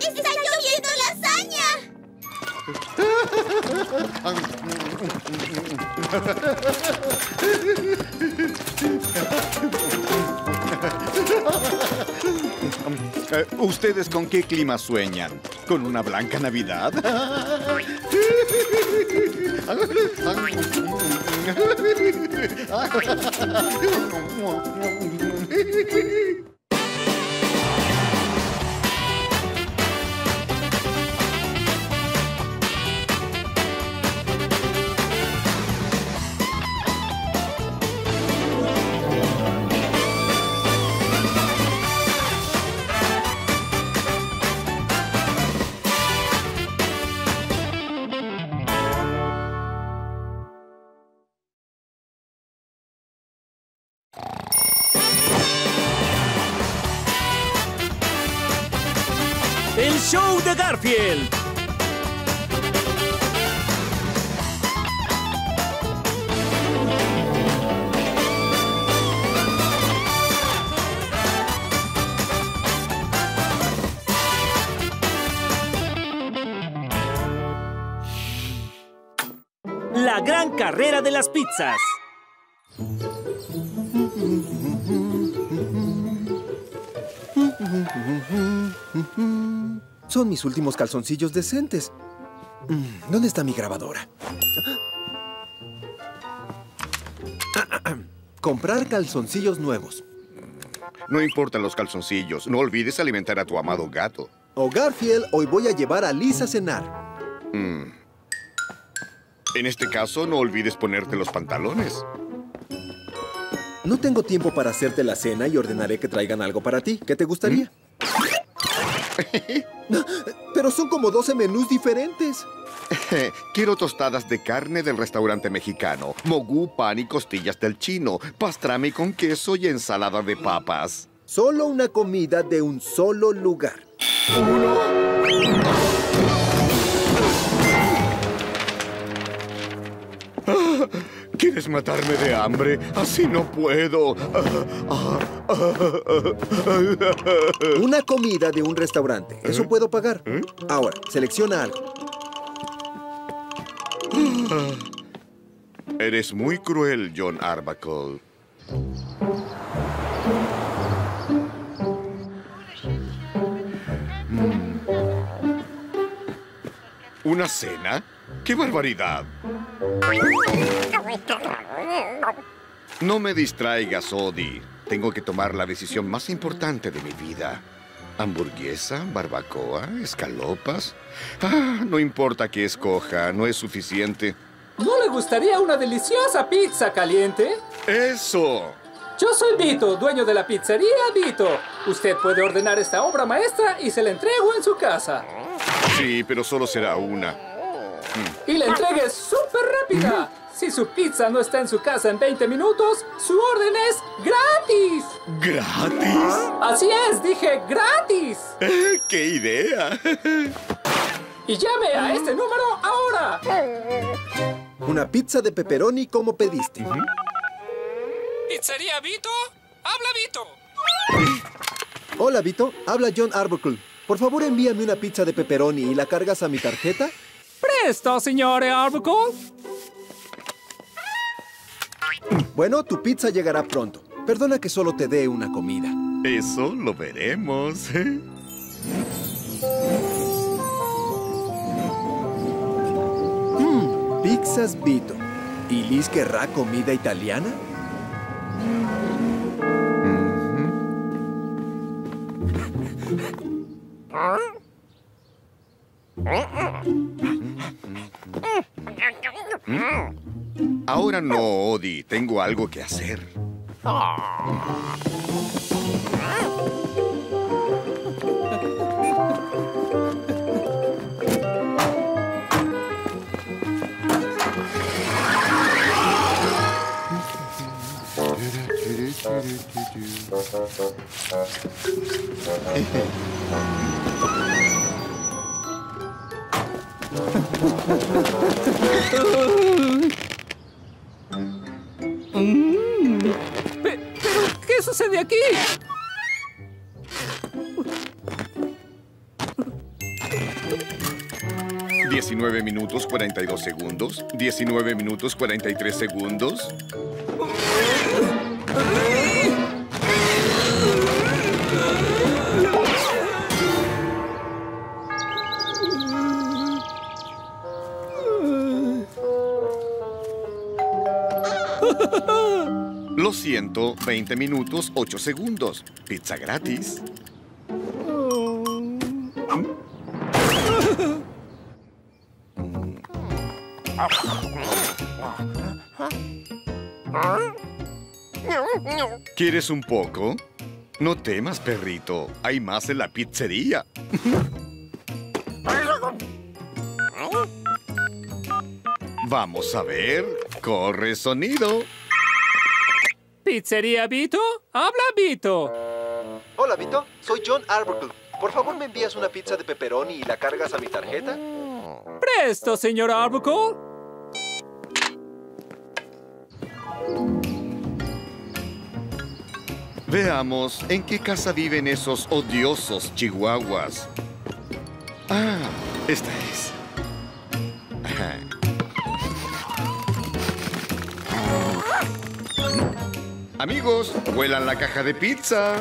¡Está lloviendo lasaña! ¿Ustedes con qué clima sueñan? ¿Con una blanca Navidad? Show de Garfield. la gran carrera de las pizzas. Son mis últimos calzoncillos decentes. ¿Dónde está mi grabadora? Comprar calzoncillos nuevos. No importan los calzoncillos. No olvides alimentar a tu amado gato. O Garfield, hoy voy a llevar a Liz a cenar. Mm. En este caso, no olvides ponerte los pantalones. No tengo tiempo para hacerte la cena y ordenaré que traigan algo para ti. ¿Qué te gustaría? ¿Mm? Pero son como doce menús diferentes. Quiero tostadas de carne del restaurante mexicano, mogú, pan y costillas del chino, pastrami con queso y ensalada de papas. Solo una comida de un solo lugar. ¿Quieres matarme de hambre? Así no puedo. Una comida de un restaurante. Eso puedo pagar. Ahora, selecciona algo. Eres muy cruel, John Arbuckle. ¿Una cena? ¡Qué barbaridad! No me distraigas, Odie. Tengo que tomar la decisión más importante de mi vida. ¿Hamburguesa? ¿Barbacoa? ¿Escalopas? Ah, no importa qué escoja, no es suficiente. ¿No le gustaría una deliciosa pizza caliente? ¡Eso! Yo soy Vito, dueño de la pizzería Vito. Usted puede ordenar esta obra maestra y se la entrego en su casa. Sí, pero solo será una. Y la entrega es súper rápida. Si su pizza no está en su casa en veinte minutos, su orden es gratis. ¿Gratis? Así es, dije gratis. ¡Qué idea! Y llame a este número ahora. Una pizza de pepperoni como pediste. ¿Mm? ¿Pizzería Vito? ¡Habla Vito! Hola, Vito. Habla John Arbuckle. Por favor, envíame una pizza de pepperoni y la cargas a mi tarjeta. ¡Presto, señor Arbuckle! Bueno, tu pizza llegará pronto. Perdona que solo te dé una comida. Eso lo veremos. mm, pizzas Vito. ¿Y Liz querrá comida italiana? Ahora no, Odie. Tengo algo que hacer. Mm. Pe ¿Pero qué sucede aquí? diecinueve minutos cuarenta y dos segundos. diecinueve minutos cuarenta y tres segundos. Lo siento, veinte minutos, ocho segundos. Pizza gratis. ¿Quieres un poco? No temas, perrito. Hay más en la pizzería. Vamos a ver. Corre sonido. ¿Pizzería Vito? ¡Habla Vito! Hola, Vito. Soy John Arbuckle. ¿Por favor me envías una pizza de pepperoni y la cargas a mi tarjeta? ¡Presto, señor Arbuckle! Veamos en qué casa viven esos odiosos chihuahuas. Ah, esta es. Ajá. Amigos, vuelan la caja de pizza.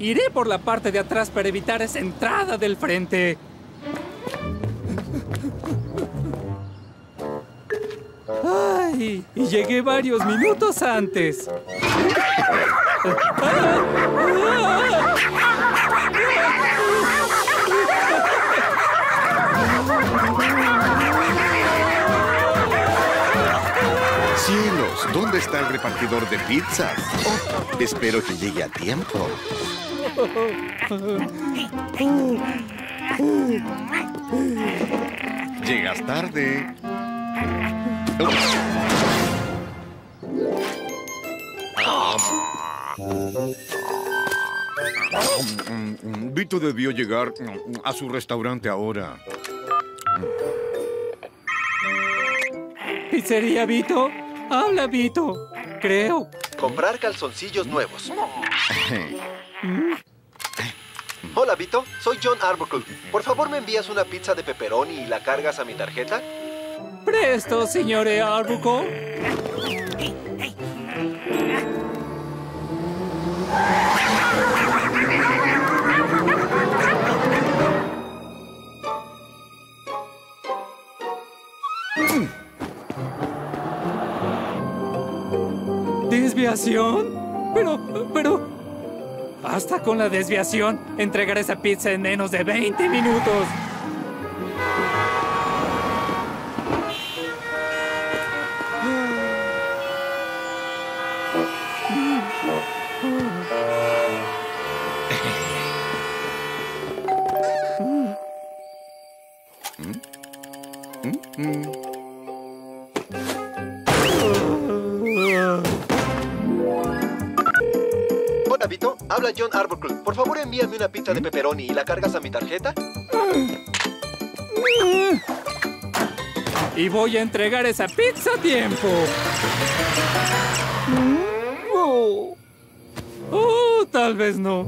Iré por la parte de atrás para evitar esa entrada del frente. ¡Ay! Y llegué varios minutos antes. ¡Cielos! ¿Dónde está el repartidor de pizzas? Oh, espero que llegue a tiempo. Llegas tarde. Vito debió llegar a su restaurante ahora. ¿Pizzería Vito? Habla, Vito. Creo. Comprar calzoncillos nuevos. Hola, Vito. Soy John Arbuckle. ¿Por favor me envías una pizza de pepperoni y la cargas a mi tarjeta? Presto, señor Arbuckle. ¿Desviación? Pero, pero... Hasta con la desviación, entregaré esa pizza en menos de veinte minutos. Habla John Arbuckle. Por favor, envíame una pizza de pepperoni y la cargas a mi tarjeta. Y voy a entregar esa pizza a tiempo. Oh, oh tal vez no.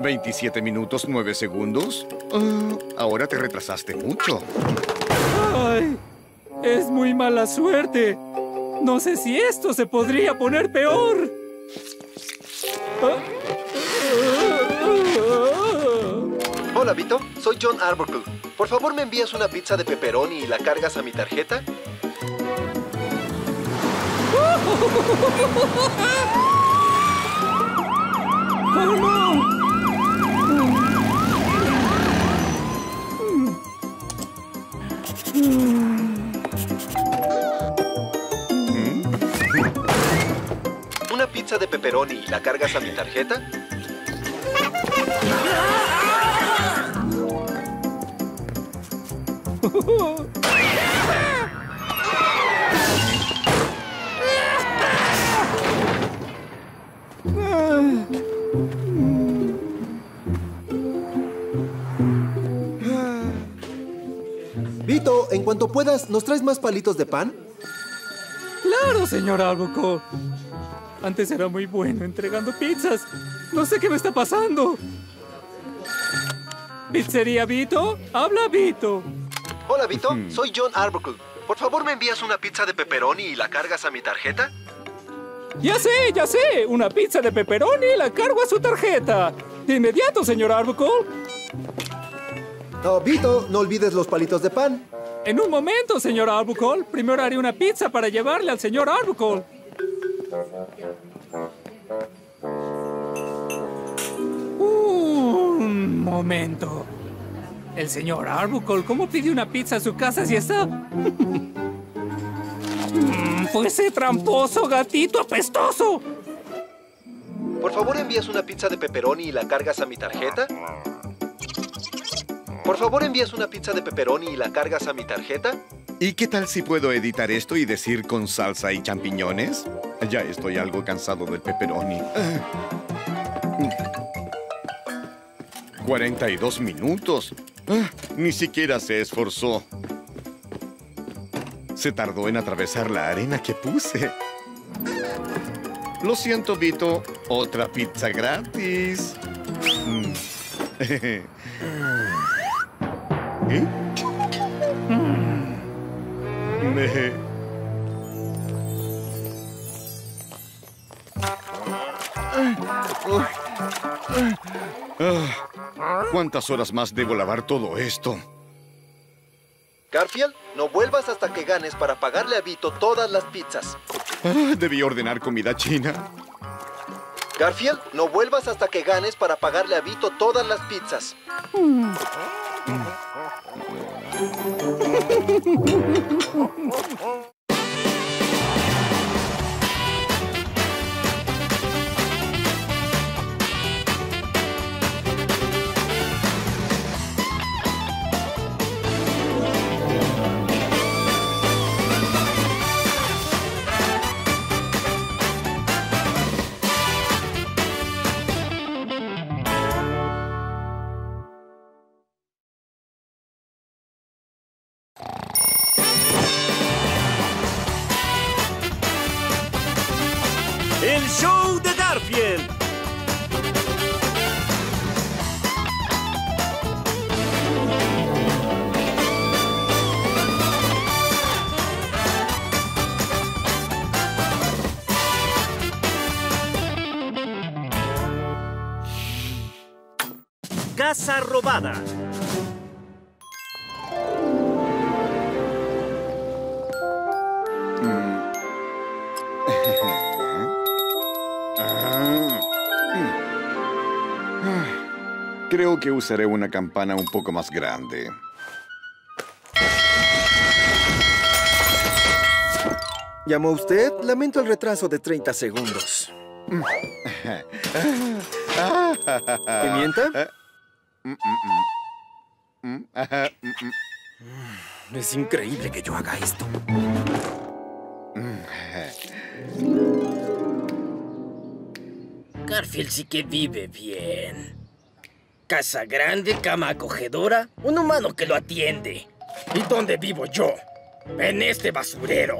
veintisiete minutos, nueve segundos. Uh, ahora te retrasaste mucho. Ay, es muy mala suerte. No sé si esto se podría poner peor. Hola, Vito. Soy John Arbuckle. Por favor, ¿me envías una pizza de pepperoni y la cargas a mi tarjeta? ¡Oh, no! ¿Pizza de pepperoni y la cargas a mi tarjeta? Vito, en cuanto puedas, ¿nos traes más palitos de pan? ¡Claro, señor Arbuckle! Antes era muy bueno entregando pizzas. No sé qué me está pasando. ¿Pizzería Vito? Habla Vito. Hola, Vito. Soy John Arbuckle. Por favor, ¿me envías una pizza de pepperoni y la cargas a mi tarjeta? Ya sé, ya sé. Una pizza de pepperoni y la cargo a su tarjeta. De inmediato, señor Arbuckle. No, Vito, no olvides los palitos de pan. En un momento, señor Arbuckle. Primero haré una pizza para llevarle al señor Arbuckle. Un momento. El señor Arbuckle, ¿cómo pidió una pizza a su casa si está...? ¡Fue ese tramposo gatito apestoso! ¿Por favor envías una pizza de pepperoni y la cargas a mi tarjeta? ¿Por favor envías una pizza de pepperoni y la cargas a mi tarjeta? ¿Y qué tal si puedo editar esto y decir con salsa y champiñones? Ya estoy algo cansado del pepperoni. cuarenta y dos minutos. Ah, ni siquiera se esforzó. Se tardó en atravesar la arena que puse. Lo siento, Vito. Otra pizza gratis. ¿Eh? ¿Cuántas horas más debo lavar todo esto? Garfield, no vuelvas hasta que ganes para pagarle a Vito todas las pizzas. Ah, debí ordenar comida china. Garfield, no vuelvas hasta que ganes para pagarle a Vito todas las pizzas. Mm. Mm. Casa robada. Creo que usaré una campana un poco más grande. ¿Llamó usted? Lamento el retraso de treinta segundos. ¿Pimienta? Es increíble que yo haga esto. Garfield sí que vive bien. Casa grande, cama acogedora, un humano que lo atiende. ¿Y dónde vivo yo? En este basurero.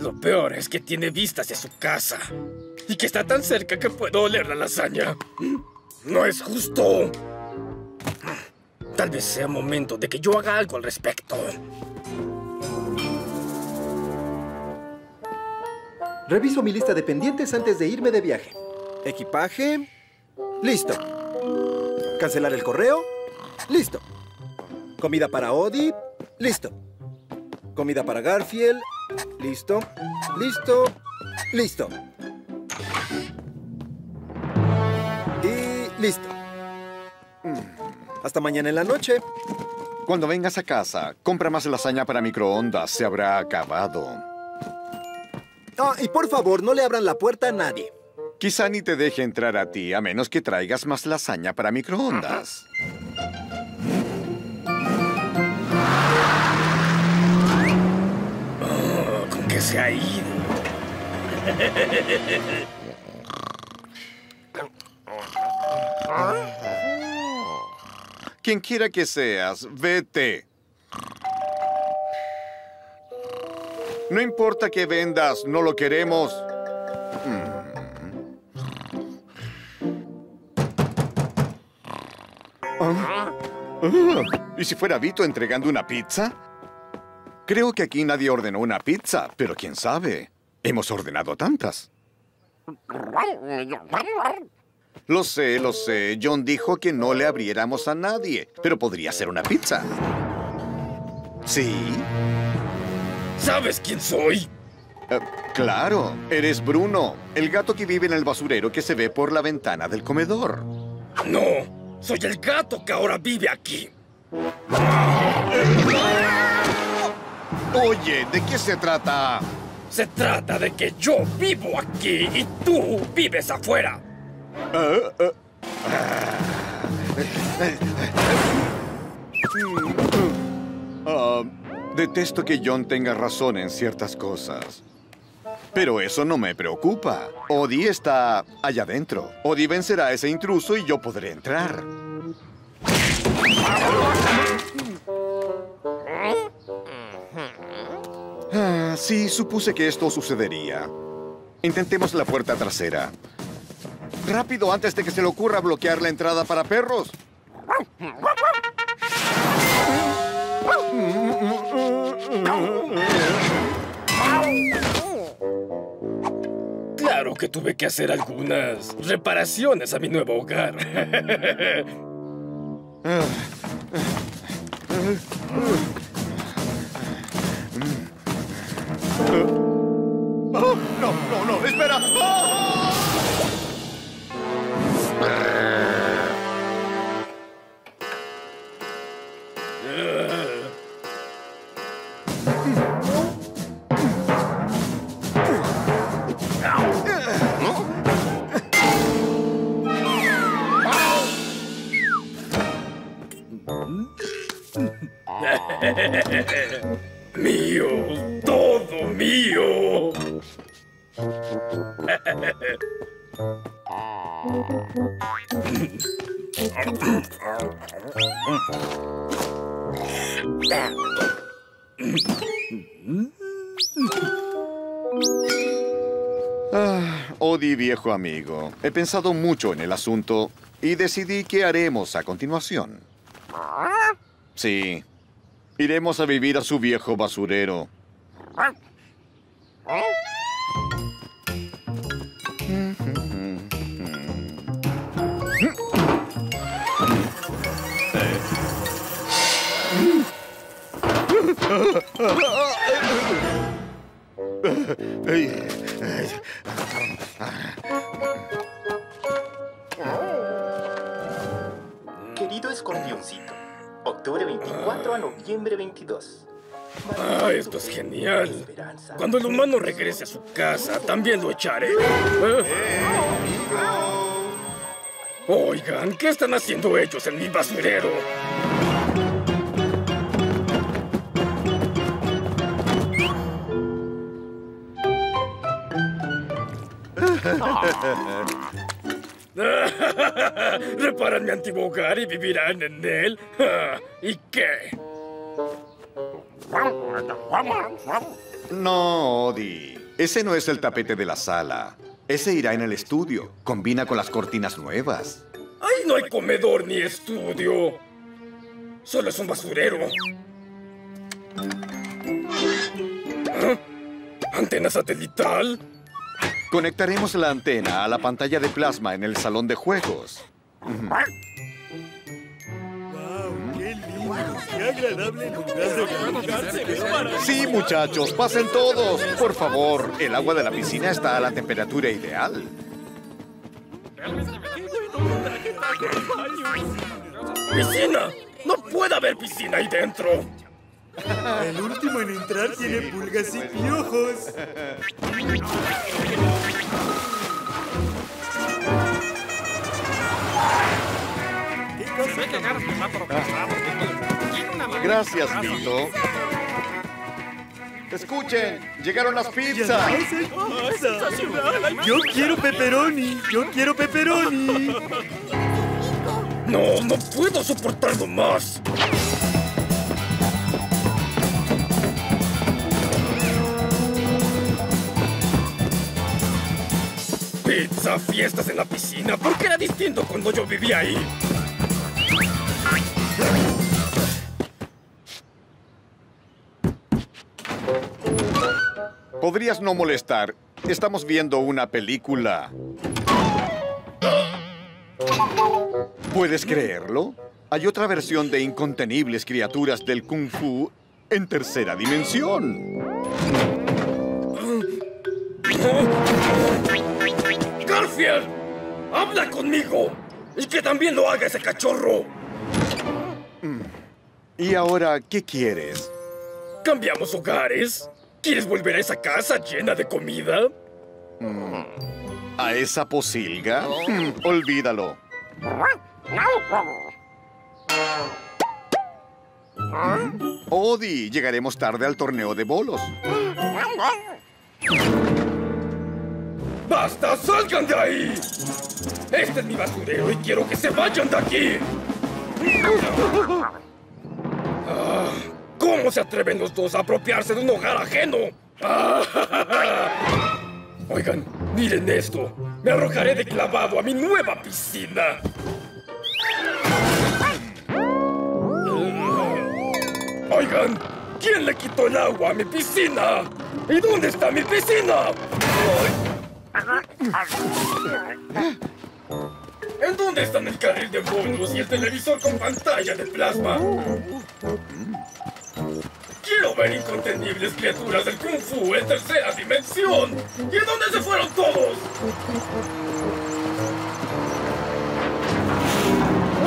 Lo peor es que tiene vistas de su casa. Y que está tan cerca que puedo oler la lasaña. ¡No es justo! Tal vez sea momento de que yo haga algo al respecto. Reviso mi lista de pendientes antes de irme de viaje. Equipaje. Listo. Cancelar el correo. Listo. Comida para Odie. Listo. Comida para Garfield. Listo. Listo. Listo. Y listo. Hasta mañana en la noche. Cuando vengas a casa, compra más lasaña para microondas. Se habrá acabado. Ah, y por favor, no le abran la puerta a nadie. Quizá ni te deje entrar a ti, a menos que traigas más lasaña para microondas. Oh, ¿con qué se ha ido? Quien quiera que seas, vete. No importa que vendas, no lo queremos. ¿Y si fuera Vito entregando una pizza? Creo que aquí nadie ordenó una pizza, pero quién sabe. Hemos ordenado tantas. Lo sé, lo sé. John dijo que no le abriéramos a nadie, pero podría ser una pizza. ¿Sí? ¿Sabes quién soy? Uh, claro, eres Bruno, el gato que vive en el basurero que se ve por la ventana del comedor. No, soy el gato que ahora vive aquí. Oye, ¿de qué se trata? Se trata de que yo vivo aquí y tú vives afuera. Uh, detesto que John tenga razón en ciertas cosas. Pero eso no me preocupa. Odie está allá adentro. Odie vencerá a ese intruso y yo podré entrar. Ah, sí, supuse que esto sucedería. Intentemos la puerta trasera. ¡Rápido, antes de que se le ocurra bloquear la entrada para perros! Claro que tuve que hacer algunas reparaciones a mi nuevo hogar. Oh, ¡no, no, no! ¡Espera! ¡Oh! Mío, todo mío. Ah, Odie, viejo amigo, he pensado mucho en el asunto y decidí qué haremos a continuación. Sí, iremos a vivir a su viejo basurero. Querido escorpioncito, octubre veinticuatro a noviembre veintidós. Ah, esto es genial. Cuando el humano regrese a su casa, también lo echaré. Oigan, ¿qué están haciendo ellos en mi basurero? Reparan mi antiguo hogar y vivirán en él. ¿Y qué? No, Odie. Ese no es el tapete de la sala. Ese irá en el estudio. Combina con las cortinas nuevas. ¡Ay, no hay comedor ni estudio! Solo es un basurero. ¿Ah? ¿Antena satelital? Conectaremos la antena a la pantalla de plasma en el salón de juegos. ¡Wow! ¡Qué lindo! ¡Qué agradable lugar de jugar! Sí, muchachos, pasen todos. Por favor, el agua de la piscina está a la temperatura ideal. ¡Piscina! ¡No puede haber piscina ahí dentro! El último en entrar tiene pulgas y piojos. Gracias, Vito. Escuchen, llegaron las pizzas. Yo quiero pepperoni. Yo quiero pepperoni. No, no puedo soportarlo más. Pizza, fiestas en la piscina. ¿Por qué era distinto cuando yo vivía ahí? Podrías no molestar. Estamos viendo una película. ¿Puedes creerlo? Hay otra versión de Incontenibles Criaturas del Kung Fu en Tercera Dimensión. ¡Garfield! ¡Habla conmigo! ¡Y que también lo haga ese cachorro! ¿Y ahora qué quieres? ¿Cambiamos hogares? ¿Quieres volver a esa casa llena de comida? Mm. ¿A esa pocilga? Oh. Olvídalo. ¿Ah? Odi, llegaremos tarde al torneo de bolos. ¡Basta! ¡Salgan de ahí! ¡Este es mi basurero y quiero que se vayan de aquí! Ah, ¿cómo se atreven los dos a apropiarse de un hogar ajeno? Ah, ja, ja, ja. Oigan, miren esto. Me arrojaré de clavado a mi nueva piscina. Oigan, ¿quién le quitó el agua a mi piscina? ¿Y dónde está mi piscina? ¿En dónde están el carril de bonos y el televisor con pantalla de plasma? Quiero ver Incontenibles Criaturas del Kung Fu en Tercera Dimensión. ¿Y en dónde se fueron todos?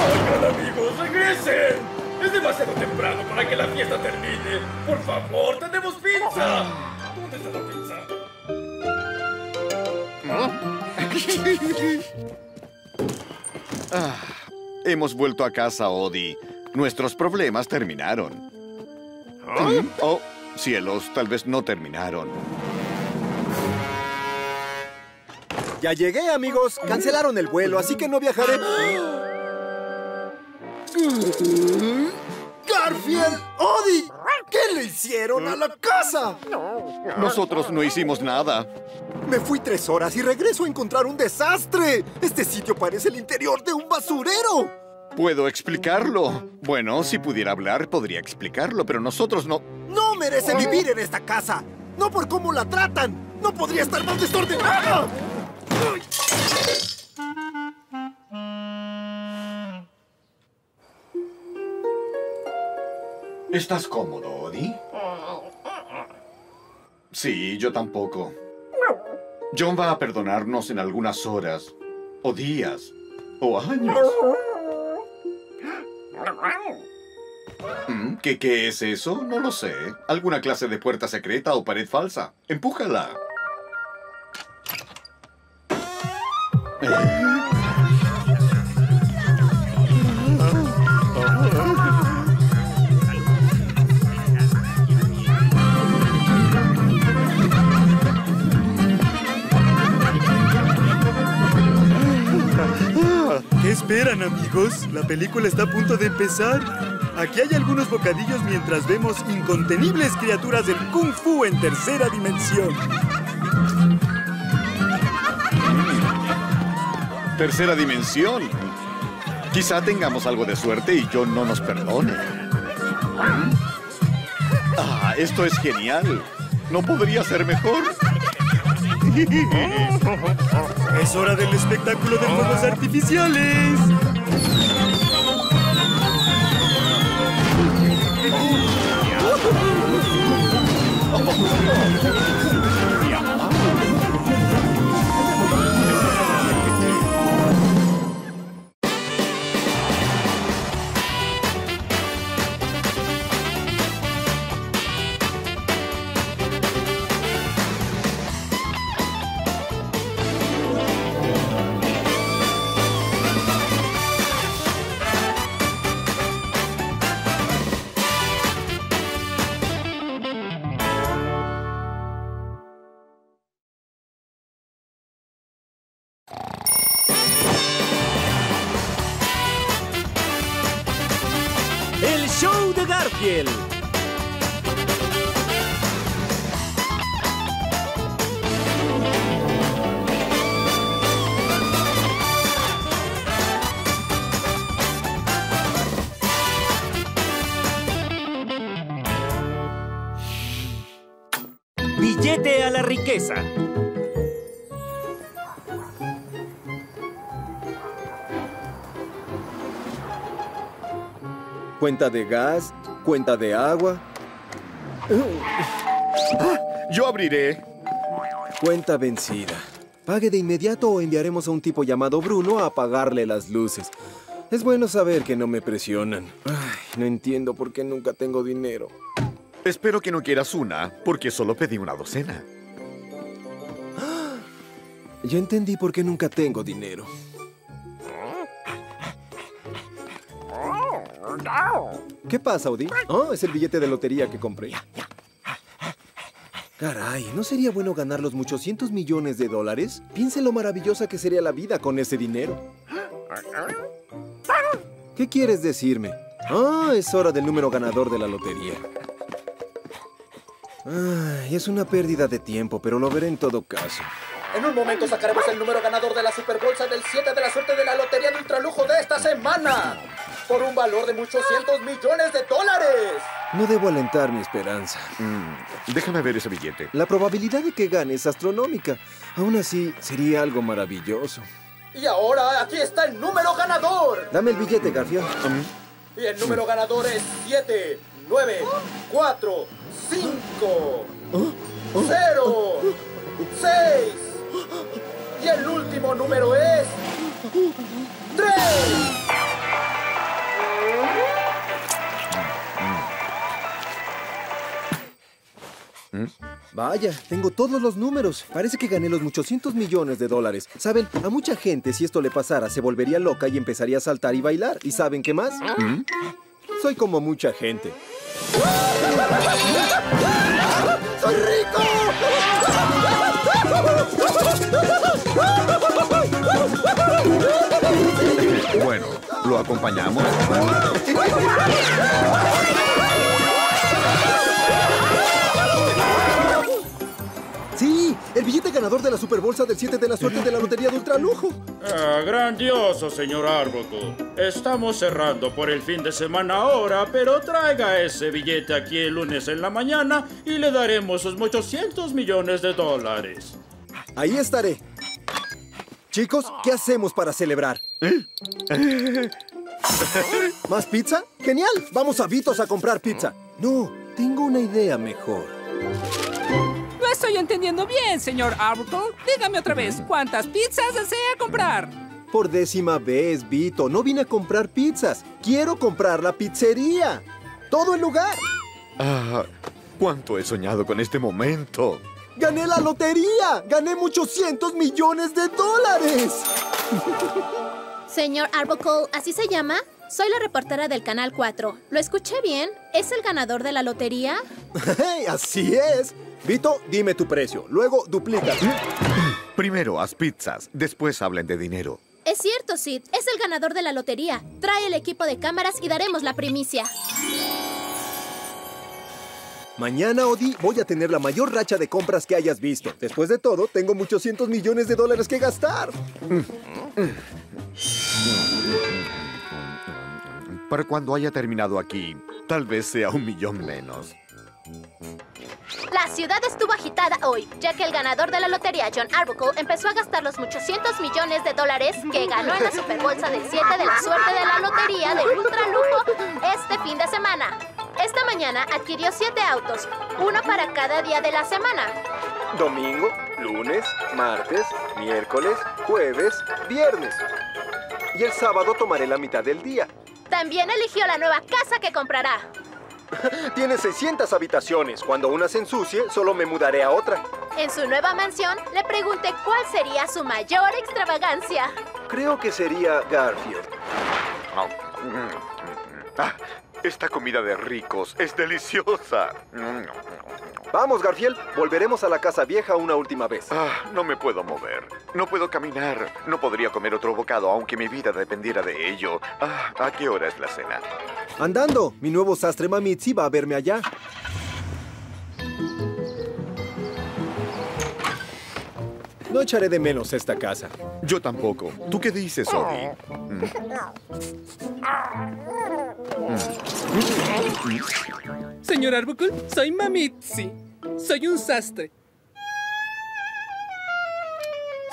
Oigan, amigos, regresen. Es demasiado temprano para que la fiesta termine. ¡Por favor, tenemos pizza! ¿Dónde está la pizza? ¿Ah? Ah, hemos vuelto a casa, Odi. Nuestros problemas terminaron. ¿Ah? Oh, cielos, tal vez no terminaron. Ya llegué, amigos. Cancelaron el vuelo, así que no viajaré... ¡Garfield! ¡Odi! ¿Qué le hicieron a la casa? Nosotros no hicimos nada. Me fui tres horas y regreso a encontrar un desastre. Este sitio parece el interior de un basurero. Puedo explicarlo. Bueno, si pudiera hablar, podría explicarlo, pero nosotros no... ¡No merece vivir en esta casa! ¡No por cómo la tratan! ¡No podría estar más desordenada! ¿Estás cómodo, Odi? Sí, yo tampoco. John va a perdonarnos en algunas horas, o días, o años. ¿Qué, qué es eso? No lo sé. ¿Alguna clase de puerta secreta o pared falsa? ¡Empújala! Eh. ¿Qué esperan, amigos? La película está a punto de empezar. Aquí hay algunos bocadillos mientras vemos Incontenibles Criaturas del Kung Fu en Tercera Dimensión. ¿Tercera Dimensión? Quizá tengamos algo de suerte y John no nos perdone. Ah, esto es genial. ¿No podría ser mejor? Es hora del espectáculo de fuegos artificiales. Billete a la riqueza. Cuenta de gas, cuenta de agua. Ah, yo abriré. Cuenta vencida. Pague de inmediato o enviaremos a un tipo llamado Bruno a apagarle las luces. Es bueno saber que no me presionan. Ay, no entiendo por qué nunca tengo dinero. Espero que no quieras una, porque solo pedí una docena. Ya entendí por qué nunca tengo dinero. ¿Qué pasa, Audi? Oh, es el billete de lotería que compré. Caray, ¿no sería bueno ganar los muchos cientos millones de dólares? Piensa en lo maravillosa que sería la vida con ese dinero. ¿Qué quieres decirme? Ah, oh, es hora del número ganador de la lotería. Ay, es una pérdida de tiempo, pero lo veré en todo caso. En un momento sacaremos el número ganador de la Superbolsa del siete de la Suerte de la Lotería de Ultralujo de esta semana. Por un valor de muchos cientos millones de dólares. No debo alentar mi esperanza. Mm, déjame ver ese billete. La probabilidad de que gane es astronómica. Aún así, sería algo maravilloso. Y ahora, aquí está el número ganador. Dame el billete, Garfield. Mm. Y el número ganador es siete, nueve, cuatro, cinco, cero, seis... Y el último número es... ¡tres! Vaya, tengo todos los números. Parece que gané los muchos millones de dólares. ¿Saben? A mucha gente, si esto le pasara, se volvería loca y empezaría a saltar y bailar. ¿Y saben qué más? ¿Mm? Soy como mucha gente. ¡Soy rico! Bueno, ¿lo acompañamos? ¡Sí! ¡El billete ganador de la Superbolsa del siete de la Suerte de la Lotería de Ultralujo! ¡Ah, grandioso, señor Arbuckle! Estamos cerrando por el fin de semana ahora, pero traiga ese billete aquí el lunes en la mañana y le daremos sus muchos millones de dólares. Ahí estaré. Chicos, ¿qué hacemos para celebrar? ¿Eh? ¿Más pizza? ¡Genial! ¡Vamos a Vito's a comprar pizza! No, tengo una idea mejor. No estoy entendiendo bien, señor Arbuckle. Dígame otra vez, ¿cuántas pizzas desea comprar? Por décima vez, Vito. No vine a comprar pizzas. Quiero comprar la pizzería. ¡Todo el lugar! Ah, ¿cuánto he soñado con este momento? ¡Gané la lotería! ¡Gané muchos cientos millones de dólares! Señor Arbuckle, ¿así se llama? Soy la reportera del Canal cuatro. ¿Lo escuché bien? ¿Es el ganador de la lotería? Hey, ¡así es! Vito, dime tu precio. Luego, duplica. Primero, haz pizzas. Después, hablen de dinero. Es cierto, Sid. Es el ganador de la lotería. Trae el equipo de cámaras y daremos la primicia. Mañana, Odi, voy a tener la mayor racha de compras que hayas visto. Después de todo, tengo muchos cientos millones de dólares que gastar. Para cuando haya terminado aquí, tal vez sea un millón menos. La ciudad estuvo agitada hoy, ya que el ganador de la lotería, John Arbuckle, empezó a gastar los muchos millones de dólares que ganó en la Superbolsa del siete de la Suerte de la Lotería del Ultralujo este fin de semana. Esta mañana adquirió siete autos, uno para cada día de la semana. Domingo, lunes, martes, miércoles, jueves, viernes. Y el sábado tomaré la mitad del día. También eligió la nueva casa que comprará. Tiene seiscientas habitaciones. Cuando una se ensucie, solo me mudaré a otra. En su nueva mansión, le pregunté cuál sería su mayor extravagancia. Creo que sería Garfield. Oh. Ah. Esta comida de ricos es deliciosa. Vamos, Garfield. Volveremos a la casa vieja una última vez. Ah, no me puedo mover. No puedo caminar. No podría comer otro bocado, aunque mi vida dependiera de ello. Ah, ¿a qué hora es la cena? Andando. Mi nuevo sastre Mamitzi va a verme allá. No echaré de menos esta casa. Yo tampoco. ¿Tú qué dices, Obi? Mm. Mm. Señor Arbuckle, soy Mamitzi. Soy un sastre.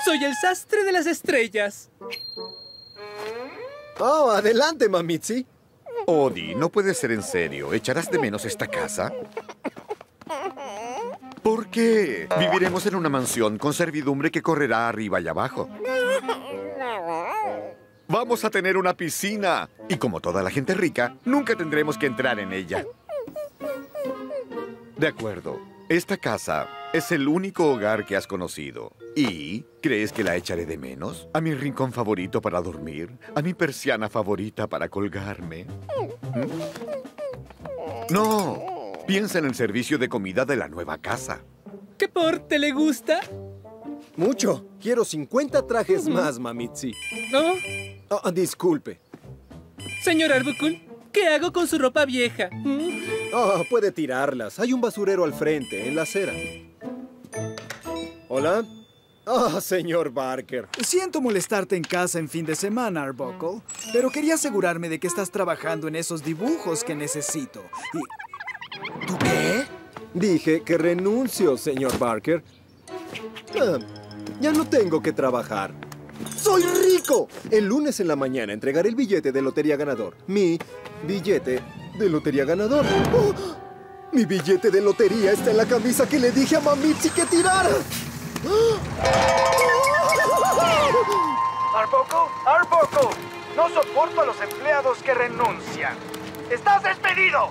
Soy el sastre de las estrellas. Oh, adelante, Mamitzi. Odi, no puede ser en serio. ¿Echarás de menos esta casa? ¿Por qué? Viviremos en una mansión con servidumbre que correrá arriba y abajo. Vamos a tener una piscina. Y como toda la gente rica, nunca tendremos que entrar en ella. De acuerdo. Esta casa es el único hogar que has conocido. ¿Y crees que la echaré de menos? ¿A mi rincón favorito para dormir? ¿A mi persiana favorita para colgarme? ¿Mm? ¡No! Piensa en el servicio de comida de la nueva casa. ¿Qué porte le gusta? Mucho. Quiero cincuenta trajes uh-huh. más, Mamitzi. ¿No? Oh. Oh, disculpe. Señor Arbuckle, ¿qué hago con su ropa vieja? ¿Mm? Oh, puede tirarlas. Hay un basurero al frente, en la acera. ¿Hola? Ah, señor Barker. Siento molestarte en casa en fin de semana, Arbuckle, pero quería asegurarme de que estás trabajando en esos dibujos que necesito. Y... ¿Tú qué? Dije que renuncio, señor Barker. Ah, ya no tengo que trabajar. ¡Soy rico! El lunes en la mañana entregaré el billete de lotería ganador. Mi billete de lotería ganador. ¡Oh! Mi billete de lotería está en la camisa que le dije a Mamitzi que tirara. Arbuckle, Arbuckle, no soporto a los empleados que renuncian. ¡Estás despedido!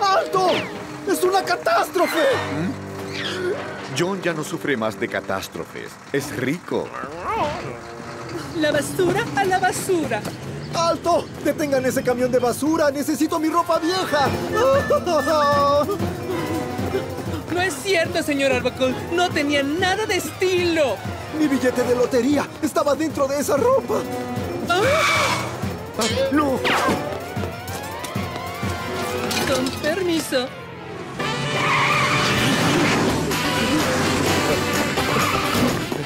¡Alto! ¡Es una catástrofe! ¿Mm? John ya no sufre más de catástrofes. Es rico. La basura a la basura. ¡Alto! ¡Detengan ese camión de basura! ¡Necesito mi ropa vieja! No es cierto, señor Arbuckle. No tenía nada de estilo. Mi billete de lotería estaba dentro de esa ropa. ¿Ah? Ah, ¡no! Con permiso.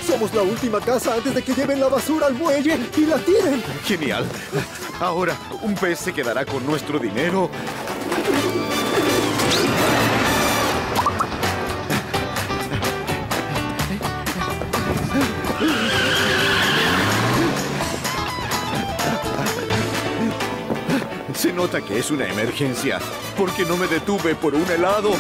Somos la última casa antes de que lleven la basura al muelle y la tiren. Genial. Ahora, un pez se quedará con nuestro dinero. Se nota que es una emergencia, porque no me detuve por un helado.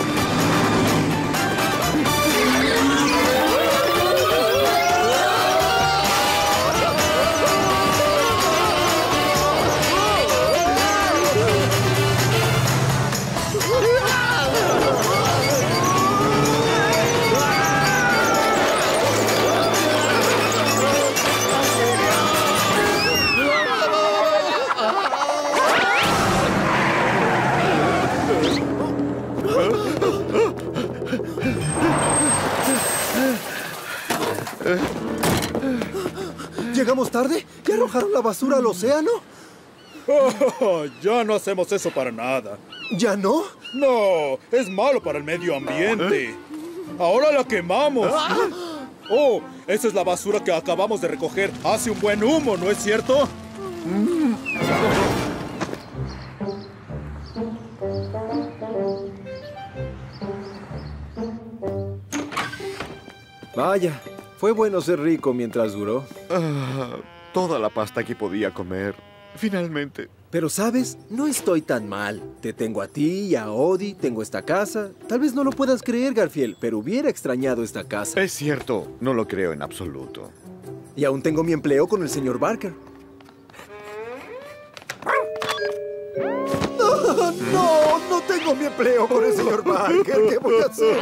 ¿Llegamos tarde? ¿Ya arrojaron la basura al océano? Oh, oh, oh, ya no hacemos eso para nada. ¿Ya no? No, es malo para el medio ambiente. ¿Eh? Ahora la quemamos. ¿Ah? Oh, esa es la basura que acabamos de recoger. Hace un buen humo, ¿no es cierto? Mm. Vaya. Fue bueno ser rico mientras duró. Ah, toda la pasta que podía comer, finalmente. Pero, ¿sabes? No estoy tan mal. Te tengo a ti y a Odie, tengo esta casa. Tal vez no lo puedas creer, Garfield, pero hubiera extrañado esta casa. Es cierto, no lo creo en absoluto. Y aún tengo mi empleo con el señor Barker. ¡No! ¡No! ¡No tengo mi empleo por el señor Barker! ¿Qué voy a hacer?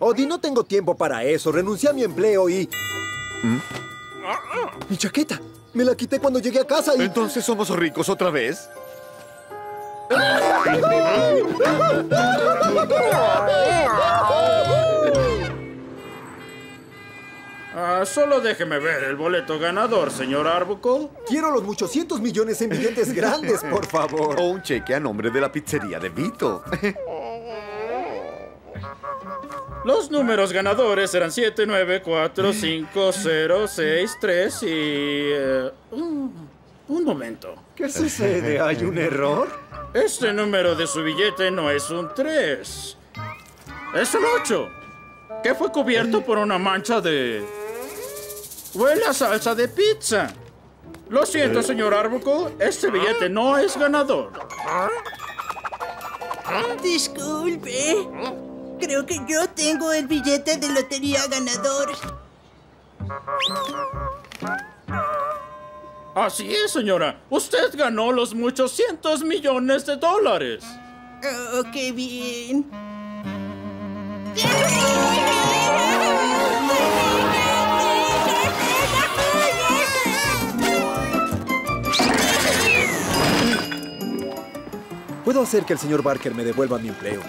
Odie, no tengo tiempo para eso. Renuncié a mi empleo y... ¿Mm? ¡Mi chaqueta! Me la quité cuando llegué a casa y... ¿Entonces somos ricos otra vez? Ah, solo déjeme ver el boleto ganador, señor Arbuckle. Quiero los muchocientos millones en billetes grandes, por favor. O un cheque a nombre de la pizzería de Vito. Los números ganadores eran siete, nueve, cuatro, cinco, cero, seis, tres y... Uh, un momento. ¿Qué sucede? ¿Hay un error? Este número de su billete no es un tres. Es un ocho. Que fue cubierto por una mancha de... ¡Huele a salsa de pizza! Lo siento, señor Arbuckle. Este billete no es ganador. Disculpe. Creo que yo tengo el billete de lotería ganador. Así es, señora. Usted ganó los muchos cientos millones de dólares. Oh, qué bien. Puedo hacer que el señor Barker me devuelva mi empleo.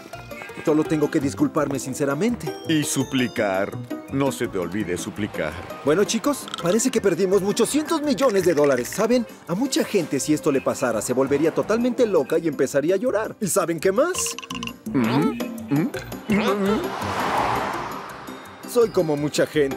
Solo tengo que disculparme sinceramente. Y suplicar. No se te olvide suplicar. Bueno, chicos, parece que perdimos muchos cientos millones de dólares. ¿Saben? A mucha gente, si esto le pasara, se volvería totalmente loca y empezaría a llorar. ¿Y saben qué más? ¿Mm? ¿Mm? ¿Mm? Soy como mucha gente.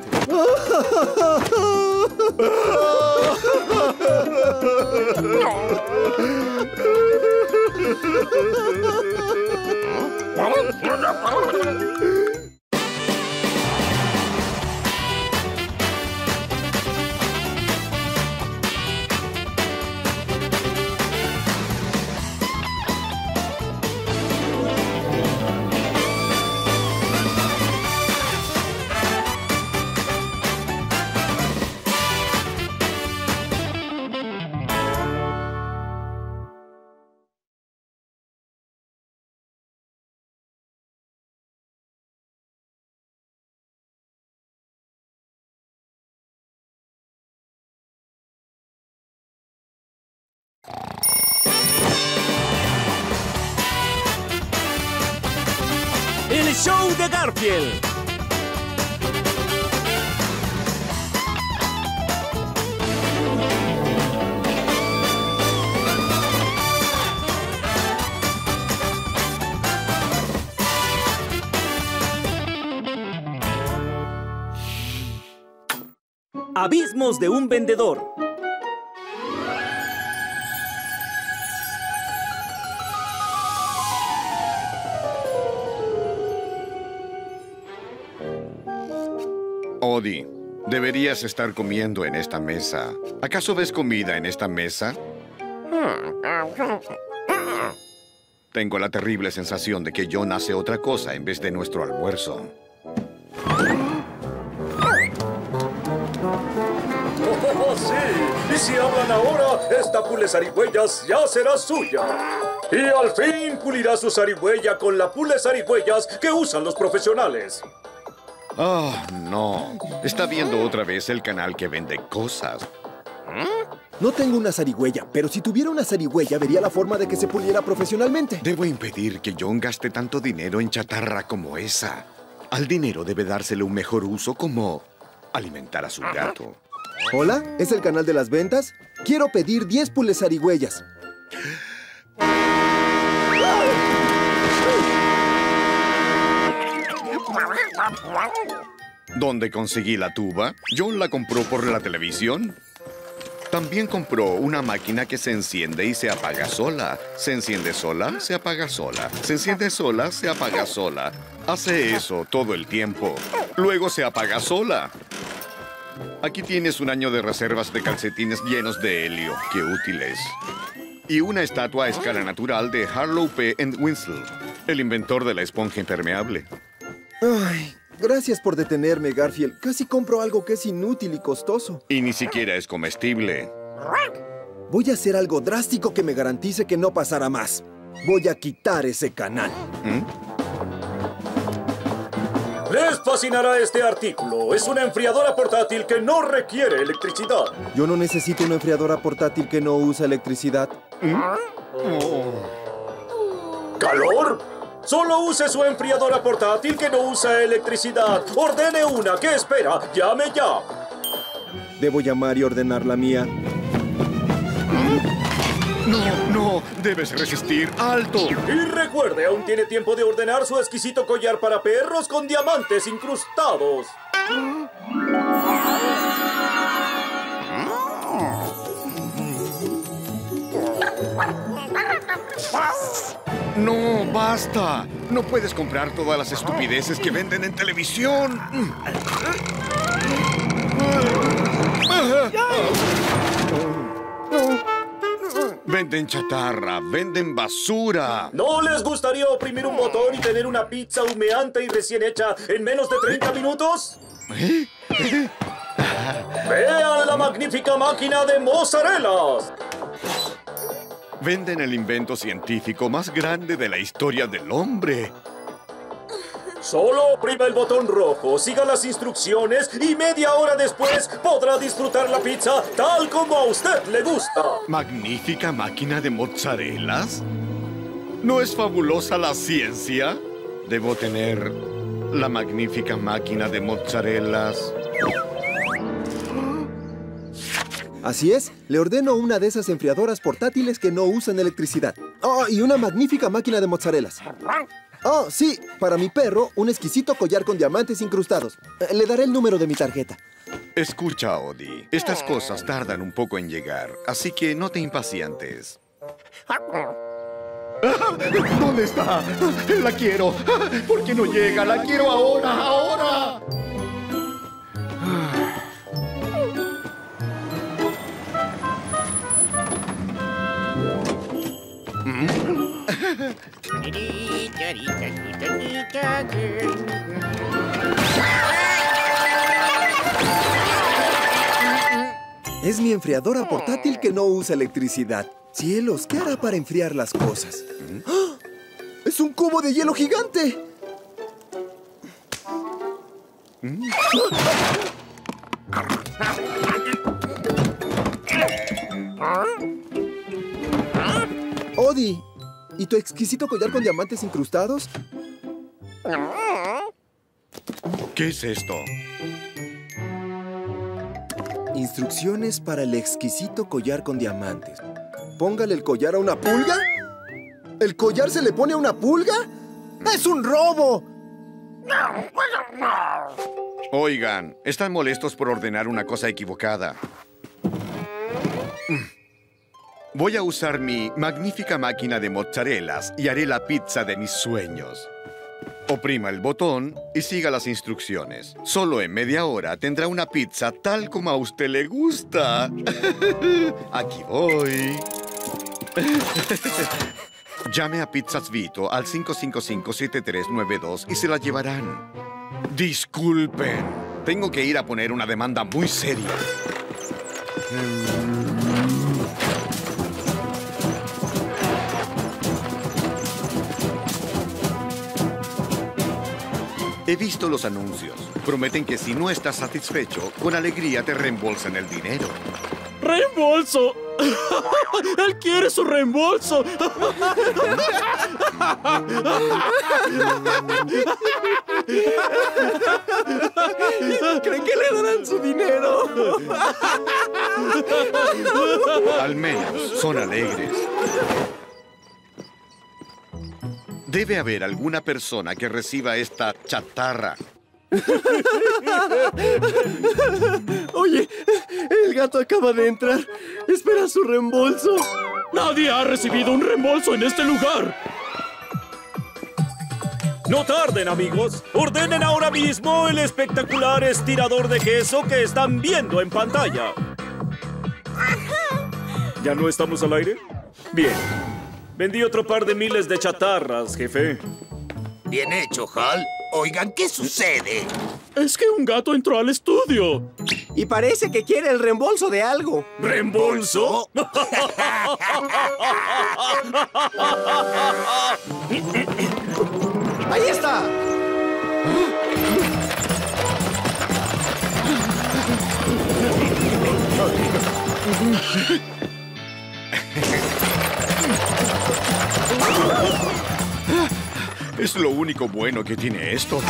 El show de Garfield. Abismos de un vendedor. Odie, deberías estar comiendo en esta mesa. ¿Acaso ves comida en esta mesa? Tengo la terrible sensación de que John hace otra cosa en vez de nuestro almuerzo. ¡Oh, sí! Y si hablan ahora, esta pule zarigüeyas ya será suya. Y al fin pulirá su zarigüeya con la pule zarigüeyas que usan los profesionales. Oh, no. Está viendo otra vez el canal que vende cosas. No tengo una zarigüeya, pero si tuviera una zarigüeya, vería la forma de que se puliera profesionalmente. Debo impedir que John gaste tanto dinero en chatarra como esa. Al dinero debe dársele un mejor uso, como alimentar a su gato. Hola, ¿es el canal de las ventas? Quiero pedir diez pules zarigüeyas. ¿Dónde conseguí la tuba? John la compró por la televisión. También compró una máquina que se enciende y se apaga sola. Se enciende sola, se apaga sola. Se enciende sola, se apaga sola. Hace eso todo el tiempo. Luego se apaga sola. Aquí tienes un año de reservas de calcetines llenos de helio. ¡Qué útiles! Y una estatua a escala natural de Harlow P. Winslow, el inventor de la esponja impermeable. Ay, gracias por detenerme, Garfield. Casi compro algo que es inútil y costoso. Y ni siquiera es comestible. Voy a hacer algo drástico que me garantice que no pasará más. Voy a quitar ese canal. ¿Mm? Les fascinará este artículo. Es una enfriadora portátil que no requiere electricidad. Yo no necesito una enfriadora portátil que no usa electricidad. ¿Mm? Oh. ¿Calor? Solo use su enfriadora portátil que no usa electricidad. Ordene una. ¿Qué espera? Llame ya. Debo llamar y ordenar la mía. No, no. Debes resistir. ¡Alto! Y recuerde, aún tiene tiempo de ordenar su exquisito collar para perros con diamantes incrustados. ¡No, basta! No puedes comprar todas las estupideces que venden en televisión. Venden chatarra, venden basura. ¿No les gustaría oprimir un botón y tener una pizza humeante y recién hecha en menos de treinta minutos? ¿Eh? ¿Eh? ¡Vean la magnífica máquina de mozzarellas! Venden el invento científico más grande de la historia del hombre. Solo oprima el botón rojo, siga las instrucciones y media hora después podrá disfrutar la pizza tal como a usted le gusta. ¿Magnífica máquina de mozzarelas? ¿No es fabulosa la ciencia? Debo tener la magnífica máquina de mozzarelas. Así es, le ordeno una de esas enfriadoras portátiles que no usan electricidad. Oh, y una magnífica máquina de mozzarelas. Oh, sí, para mi perro, un exquisito collar con diamantes incrustados. Eh, le daré el número de mi tarjeta. Escucha, Odie, estas cosas tardan un poco en llegar, así que no te impacientes. ¿Dónde está? ¡La quiero! ¿Por qué no llega? ¡La quiero ahora, ahora! Es mi enfriadora portátil que no usa electricidad. Cielos, ¿qué hará para enfriar las cosas? ¡Ah! ¡Es un cubo de hielo gigante! Odie, ¿y tu exquisito collar con diamantes incrustados? ¿Qué es esto? Instrucciones para el exquisito collar con diamantes. ¿Póngale el collar a una pulga? ¿El collar se le pone a una pulga? ¡Es un robo! Oigan, están molestos por ordenar una cosa equivocada. Voy a usar mi magnífica máquina de mozzarelas y haré la pizza de mis sueños. Oprima el botón y siga las instrucciones. Solo en media hora tendrá una pizza tal como a usted le gusta. Aquí voy. Llame a Pizzas Vito al cinco cinco cinco, siete tres nueve dos y se la llevarán. Disculpen, tengo que ir a poner una demanda muy seria. He visto los anuncios. Prometen que si no estás satisfecho, con alegría te reembolsan el dinero. ¡Reembolso! ¡Él quiere su reembolso! ¿Creen que le darán su dinero? Al menos son alegres. Debe haber alguna persona que reciba esta chatarra. Oye, el gato acaba de entrar. Espera su reembolso. Nadie ha recibido un reembolso en este lugar. No tarden, amigos. Ordenen ahora mismo el espectacular estirador de queso que están viendo en pantalla. ¿Ya no estamos al aire? Bien. Vendí otro par de miles de chatarras, jefe. Bien hecho, Hal. Oigan, ¿qué sucede? Es que un gato entró al estudio. Y parece que quiere el reembolso de algo. ¿Reembolso? ¡Ahí está! Es lo único bueno que tiene esto.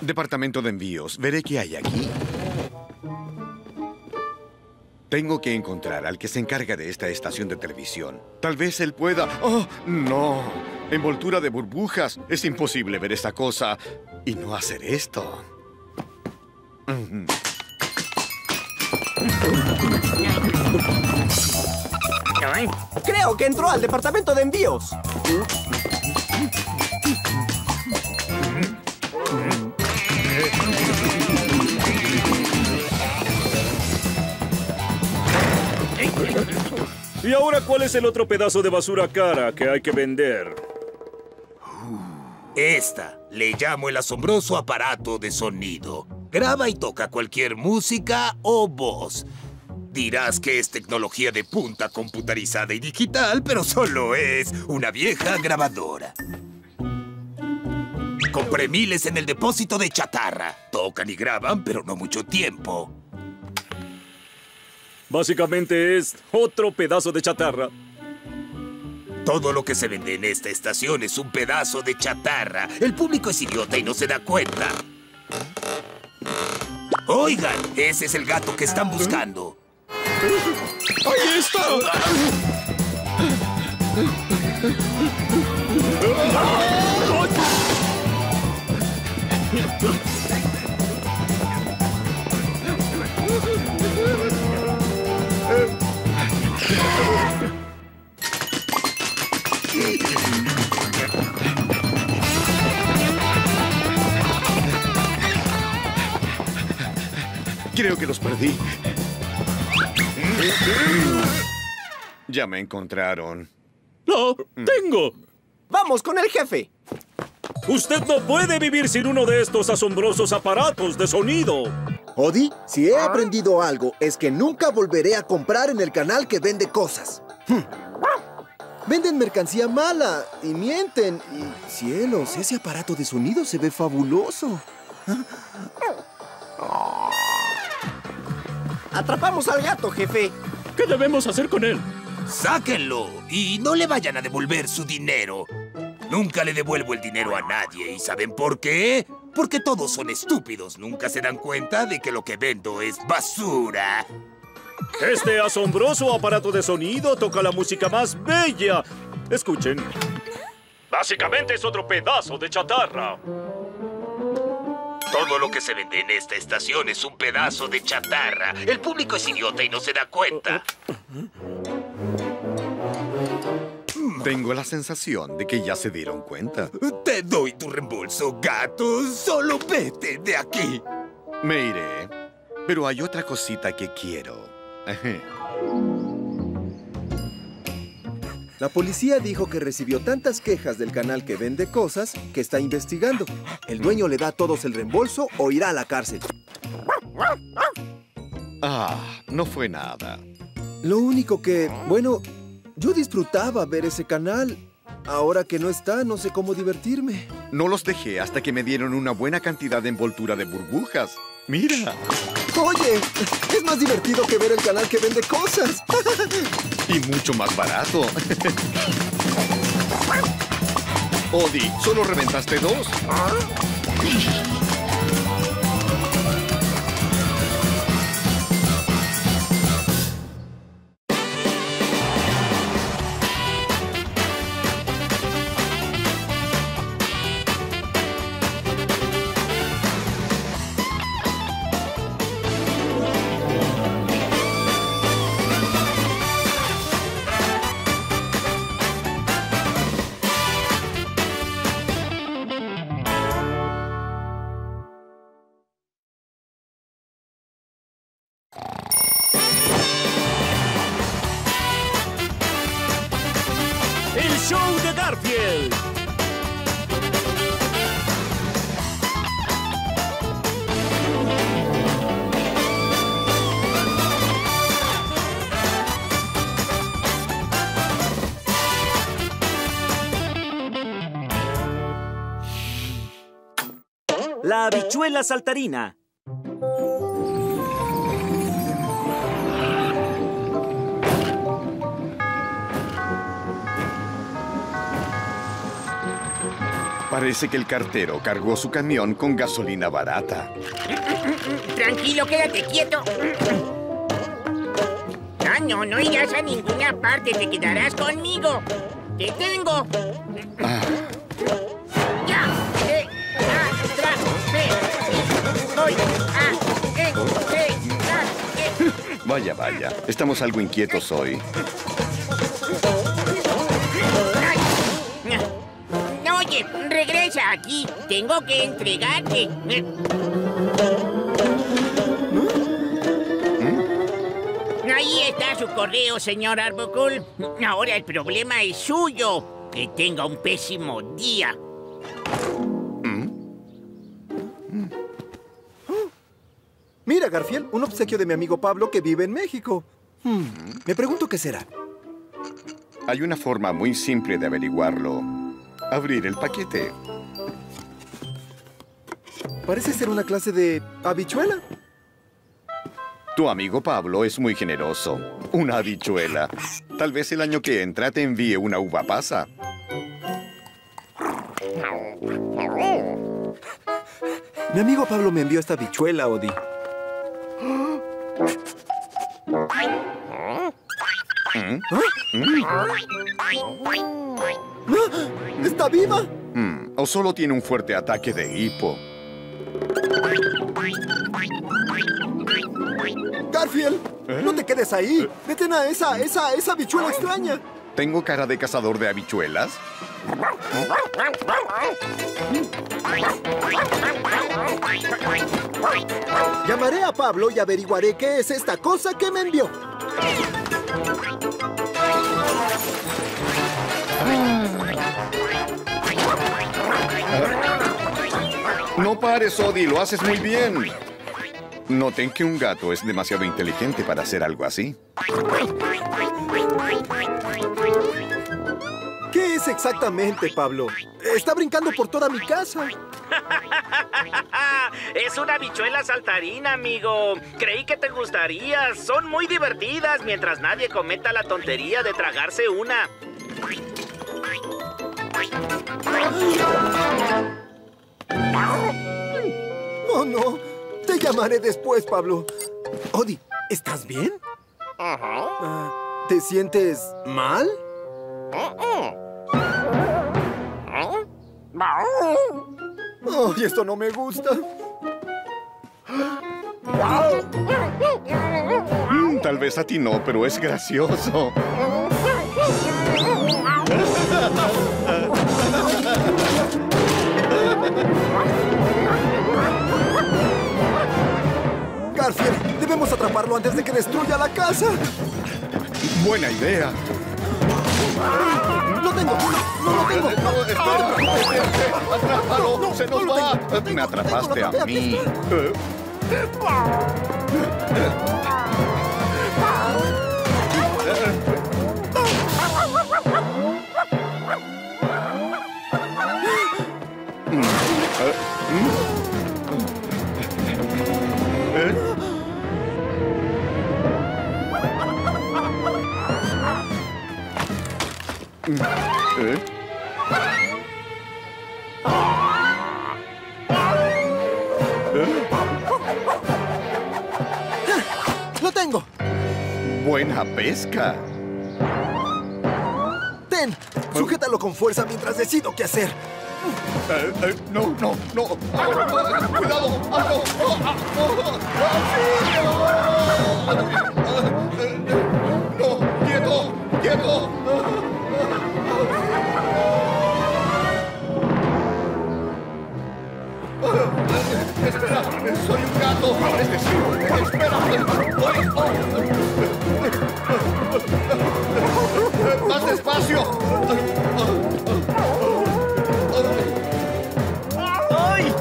Departamento de envíos. Veré qué hay aquí. Tengo que encontrar al que se encarga de esta estación de televisión. Tal vez él pueda... ¡Oh, no! Envoltura de burbujas. Es imposible ver esta cosa y no hacer esto. Creo que entró al departamento de envíos. ¿Y ahora cuál es el otro pedazo de basura cara que hay que vender? Esta le llamo el asombroso aparato de sonido. Graba y toca cualquier música o voz. Dirás que es tecnología de punta computarizada y digital, pero solo es una vieja grabadora. Compré miles en el depósito de chatarra. Tocan y graban, pero no mucho tiempo. Básicamente es otro pedazo de chatarra. Todo lo que se vende en esta estación es un pedazo de chatarra. El público es idiota y no se da cuenta. Oigan, ese es el gato que están buscando. ¡Ahí está! Creo que los perdí. Ya me encontraron. ¡Lo tengo! ¡Vamos con el jefe! Usted no puede vivir sin uno de estos asombrosos aparatos de sonido. Odie, si he aprendido algo, es que nunca volveré a comprar en el canal que vende cosas. Hm. Venden mercancía mala y mienten. Y, cielos, ese aparato de sonido se ve fabuloso. ¿Ah? Atrapamos al gato, jefe. ¿Qué debemos hacer con él? ¡Sáquenlo! Y no le vayan a devolver su dinero. Nunca le devuelvo el dinero a nadie. ¿Y saben por qué? Porque todos son estúpidos. Nunca se dan cuenta de que lo que vendo es basura. Este asombroso aparato de sonido toca la música más bella. Escuchen. Básicamente es otro pedazo de chatarra. Todo lo que se vende en esta estación es un pedazo de chatarra. El público es idiota y no se da cuenta. Tengo la sensación de que ya se dieron cuenta. Te doy tu reembolso, gato. Solo vete de aquí. Me iré. Pero hay otra cosita que quiero. La policía dijo que recibió tantas quejas del canal que vende cosas que está investigando. El dueño le da a todos el reembolso o irá a la cárcel. Ah, no fue nada. Lo único que, bueno, yo disfrutaba ver ese canal. Ahora que no está, no sé cómo divertirme. No los dejé hasta que me dieron una buena cantidad de envoltura de burbujas. ¡Mira! ¡Oye! Es más divertido que ver el canal que vende cosas. Y mucho más barato. Odie, solo reventaste dos. ¿Ah? La habichuela saltarina. Parece que el cartero cargó su camión con gasolina barata. Tranquilo, quédate quieto. Ah, no, no irás a ninguna parte. Te quedarás conmigo. Te tengo. Ah. Vaya, vaya. Estamos algo inquietos hoy. Oye, regresa aquí. Tengo que entregarte. ¿Mm? Ahí está su correo, señor Arbuckle. Ahora el problema es suyo. Que tenga un pésimo día. Garfield, un obsequio de mi amigo Pablo que vive en México. Hmm, me pregunto qué será. Hay una forma muy simple de averiguarlo. Abrir el paquete. Parece ser una clase de habichuela. Tu amigo Pablo es muy generoso. Una habichuela. Tal vez el año que entra te envíe una uva pasa. Mi amigo Pablo me envió esta habichuela, Odi. ¿Mm? ¿Ah? ¿Mm? ¿Está viva? Mm, o solo tiene un fuerte ataque de hipo. Garfield, ¿Eh? no te quedes ahí. Meten a esa, esa, esa habichuela extraña. ¿Tengo cara de cazador de habichuelas? Llamaré a Pablo y averiguaré qué es esta cosa que me envió. No pares, Odi, lo haces muy bien. Noten que un gato es demasiado inteligente para hacer algo así. ¿Qué es exactamente, Pablo? Está brincando por toda mi casa. Es una habichuela saltarina, amigo. Creí que te gustaría. Son muy divertidas mientras nadie cometa la tontería de tragarse una. Oh, no. Te llamaré después, Pablo. Odi, ¿estás bien? Ajá. Uh, ¿Te sientes mal? Oh, y esto no me gusta. Mm, tal vez a ti no, pero es gracioso. Garfield, debemos atraparlo antes de que destruya la casa. Buena idea. ¡Lo tengo! ¡No, no lo tengo! No, no, ¡Espera! ¡Atrápalo! No, ¡Se nos no va! Tengo, tengo, ¡Me atrapaste tengo, a mí! ¿Eh? ¿Eh? ¿Eh? ¿Eh? ¡Lo tengo! ¡Buena pesca! ¡Ten! Sujétalo con fuerza mientras decido qué hacer. Eh, eh, ¡No, no, no! ¡Cuidado! ¡No! ¡Quieto! ¡Quieto! ¡Espera! ¡Soy un gato! ¡Es decir! ¡Espera! ¡Más despacio! ¡Ay! ¡Ay!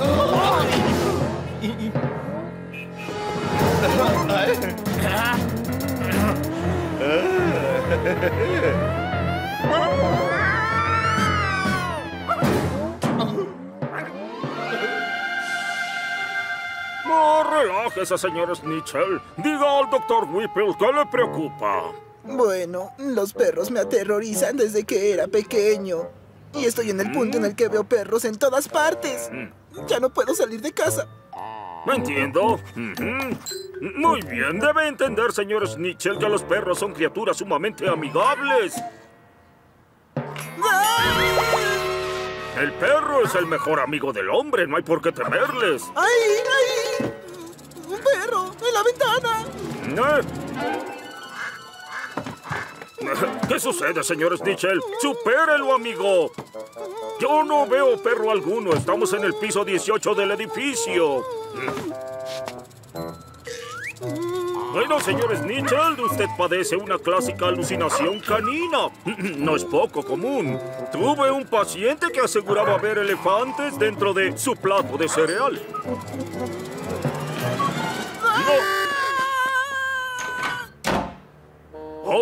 No, relájese, señor Snitchell. Diga al doctor Whipple qué le preocupa. Bueno, los perros me aterrorizan desde que era pequeño. Y estoy en el punto en el que veo perros en todas partes. Ya no puedo salir de casa. ¿Me entiendo? Muy bien, debe entender, señor Snitchell, que los perros son criaturas sumamente amigables. El perro es el mejor amigo del hombre, no hay por qué temerles. ¡Ay, ay! ¡Un perro! ¡En la ventana! ¿Eh? ¿Qué sucede, señor Snitchell? ¡Supérelo, amigo! Yo no veo perro alguno. Estamos en el piso dieciocho del edificio. Bueno, señor Snitchell, usted padece una clásica alucinación canina. No es poco común. Tuve un paciente que aseguraba ver elefantes dentro de su plato de cereal. ¡No!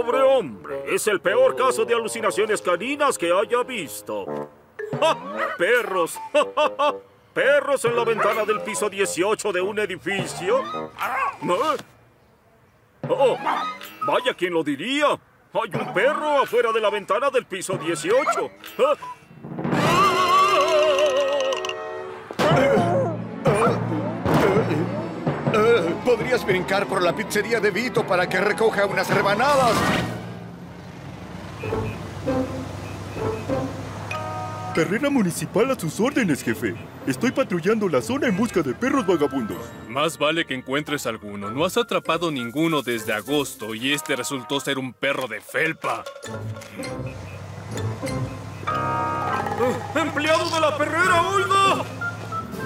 pobre hombre. Es el peor caso de alucinaciones caninas que haya visto. ¡Ja! ¡Perros! ¡Ja, ja, ja! ¿Perros en la ventana del piso dieciocho de un edificio? ¿Eh? ¡Oh! ¡Vaya, quién lo diría! ¡Hay un perro afuera de la ventana del piso dieciocho! ¿Eh? Podrías brincar por la pizzería de Vito para que recoja unas rebanadas. Carrera municipal a sus órdenes, jefe. Estoy patrullando la zona en busca de perros vagabundos. Más vale que encuentres alguno. No has atrapado ninguno desde agosto y este resultó ser un perro de felpa. Uh, ¡Empleado de la perrera, oiga!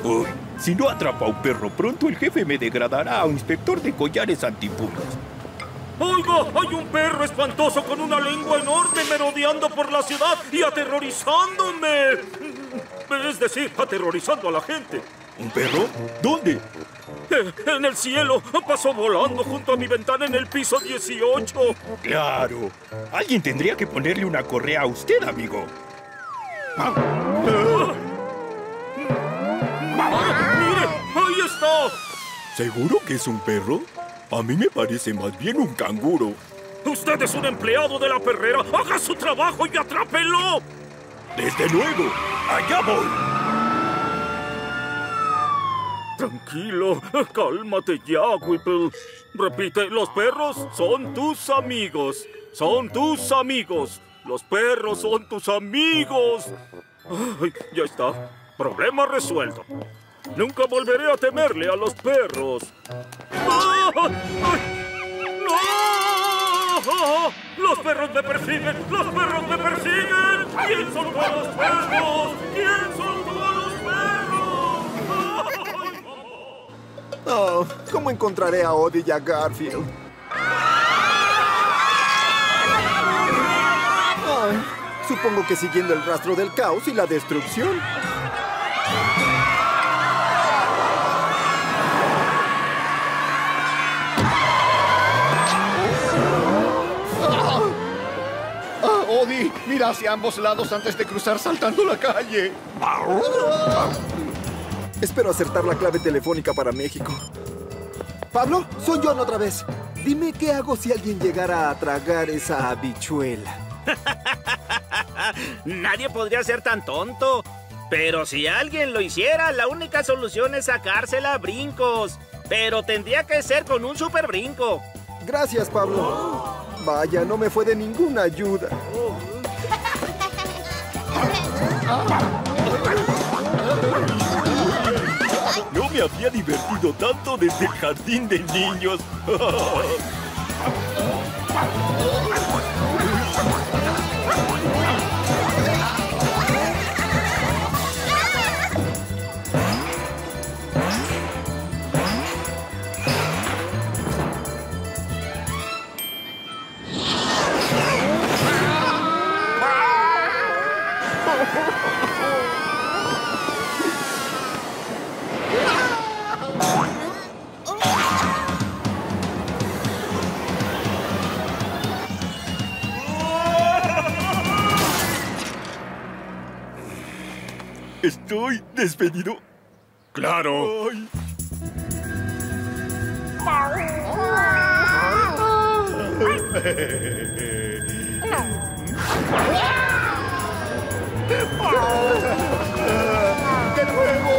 Uh, si no atrapa a un perro pronto, el jefe me degradará a un inspector de collares antipulgas. ¡Oiga! ¡Hay un perro espantoso con una lengua enorme merodeando por la ciudad y aterrorizándome! Es decir, aterrorizando a la gente. ¿Un perro? ¿Dónde? Eh, en el cielo. Pasó volando junto a mi ventana en el piso dieciocho. ¡Claro! Alguien tendría que ponerle una correa a usted, amigo. Ah. Ah. Ah, ¡mire! ¡Ahí está! ¿Seguro que es un perro? A mí me parece más bien un canguro. ¡Usted es un empleado de la perrera! ¡Haga su trabajo y atrápelo! ¡Desde luego! ¡Allá voy! Tranquilo, cálmate ya, Whipple. Repite, los perros son tus amigos. Son tus amigos. Los perros son tus amigos. Ay, ya está. Problema resuelto. Nunca volveré a temerle a los perros. ¡No! ¡Los perros me persiguen! ¡Los perros me persiguen! ¿Quién son los perros? ¿Quién son los perros? Oh, ¿cómo encontraré a Odie y a Garfield? Oh, supongo que siguiendo el rastro del caos y la destrucción. Odie, mira hacia ambos lados antes de cruzar saltando la calle. Espero acertar la clave telefónica para México. Pablo, soy John otra vez. Dime qué hago si alguien llegara a tragar esa habichuela. Nadie podría ser tan tonto. Pero si alguien lo hiciera, la única solución es sacársela a brincos. Pero tendría que ser con un super brinco. Gracias, Pablo. Oh. Vaya, no me fue de ninguna ayuda. No me había divertido tanto desde el jardín de niños. ¿Estoy despedido? ¡Claro! Ay. ¡De nuevo!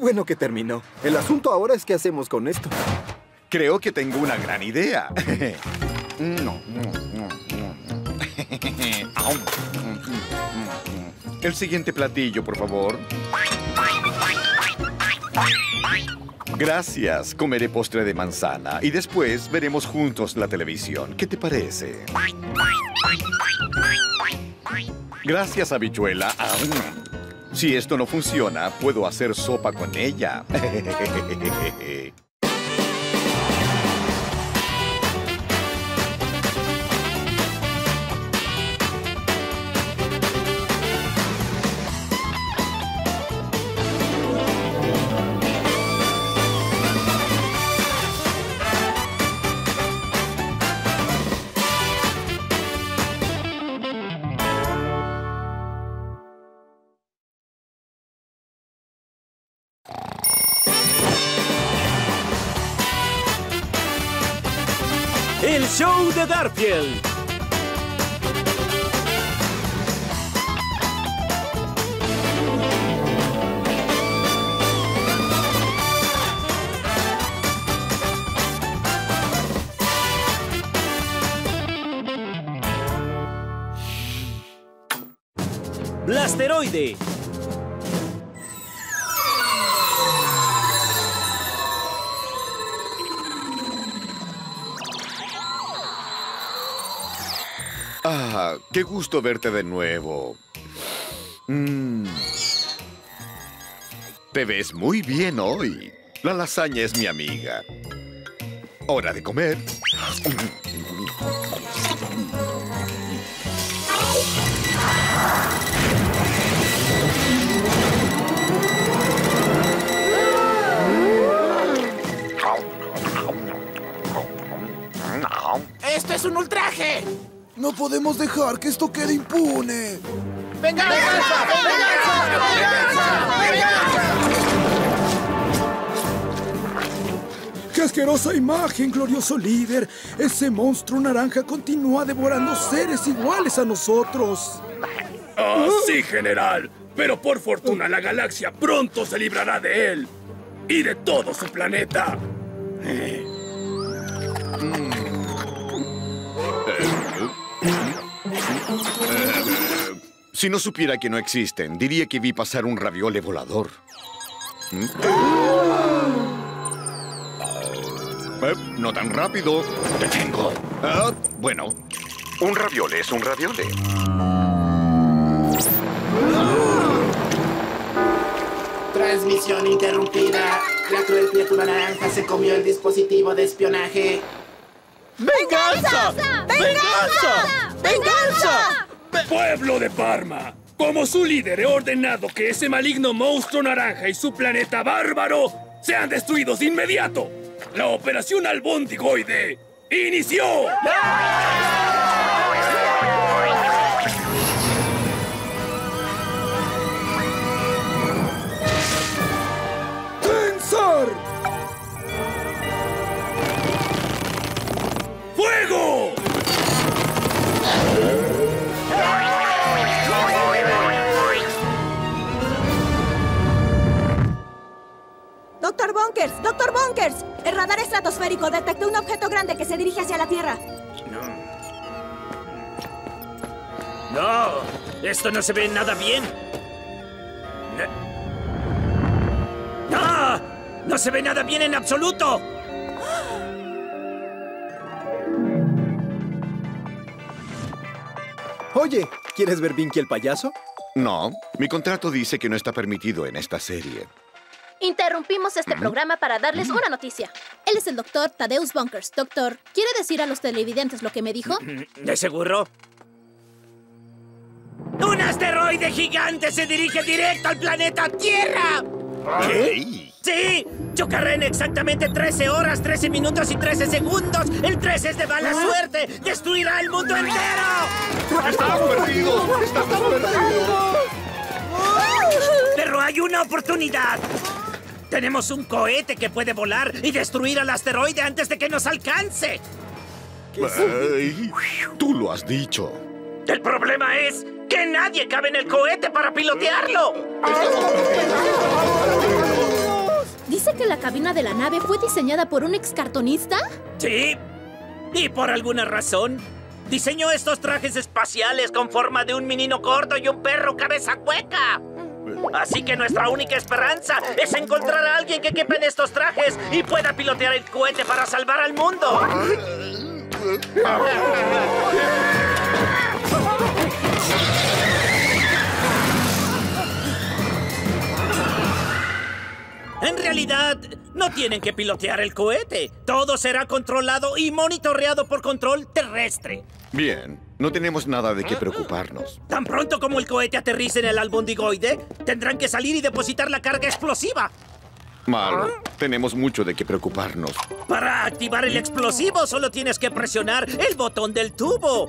Bueno, que terminó. El asunto ahora es qué hacemos con esto. Creo que tengo una gran idea. El siguiente platillo, por favor. Gracias. Comeré postre de manzana y después veremos juntos la televisión. ¿Qué te parece? Gracias, habichuela. Si esto no funciona, puedo hacer sopa con ella. Show de Garfield. Blasteroide. Ah, qué gusto verte de nuevo. Mm. Te ves muy bien hoy. La lasaña es mi amiga. Hora de comer. ¡Esto es un ultraje! ¡No podemos dejar que esto quede impune! ¡Venganza! ¡Venganza! ¡Venganza! ¡Venganza! ¡Qué asquerosa imagen, glorioso líder! Ese monstruo naranja continúa devorando seres iguales a nosotros. Ah, sí, general. Pero por fortuna la galaxia pronto se librará de él. Y de todo su planeta. Si no supiera que no existen, diría que vi pasar un raviole volador. ¿Mm? Eh, no tan rápido. ¡Te tengo! Ah, bueno, un raviole es un raviole. Transmisión interrumpida. La cruel criatura naranja se comió el dispositivo de espionaje. ¡Venganza! ¡Venganza! ¡Venganza! ¡Venganza! Pueblo de Parma, como su líder he ordenado que ese maligno monstruo naranja y su planeta bárbaro sean destruidos de inmediato. La Operación Albóndigoide inició. ¡Tensor! ¡Fuego! ¡Doctor Bunkers! ¡Doctor Bunkers! El radar estratosférico detectó un objeto grande que se dirige hacia la Tierra. ¡No! ¡No! ¡Esto no se ve nada bien! ¡No! ¡No se ve nada bien en absoluto! Oye, ¿quieres ver Binky el payaso? No, mi contrato dice que no está permitido en esta serie. Interrumpimos este programa para darles una noticia. Él es el doctor Tadeusz Bunkers. Doctor, ¿quiere decir a los televidentes lo que me dijo? ¿De seguro? ¡Un asteroide gigante se dirige directo al planeta Tierra! ¿Qué? ¡Sí! Chocará en exactamente trece horas, trece minutos y trece segundos. El trece es de mala suerte. ¡Destruirá al mundo entero! ¡Estamos perdidos! ¡Estamos perdidos! ¡Pero hay una oportunidad! Tenemos un cohete que puede volar y destruir al asteroide antes de que nos alcance. Ay, tú lo has dicho. El problema es que nadie cabe en el cohete para pilotearlo. ¿Dice que la cabina de la nave fue diseñada por un excartonista? Sí. Y por alguna razón, diseñó estos trajes espaciales con forma de un menino gordo y un perro cabeza hueca. Así que nuestra única esperanza es encontrar a alguien que quepa en estos trajes y pueda pilotear el cohete para salvar al mundo. realidad, no tienen que pilotear el cohete. Todo será controlado y monitoreado por control terrestre. Bien, no tenemos nada de qué preocuparnos. Tan pronto como el cohete aterrice en el albóndigoide, tendrán que salir y depositar la carga explosiva. Mal, tenemos mucho de qué preocuparnos. Para activar el explosivo solo tienes que presionar el botón del tubo.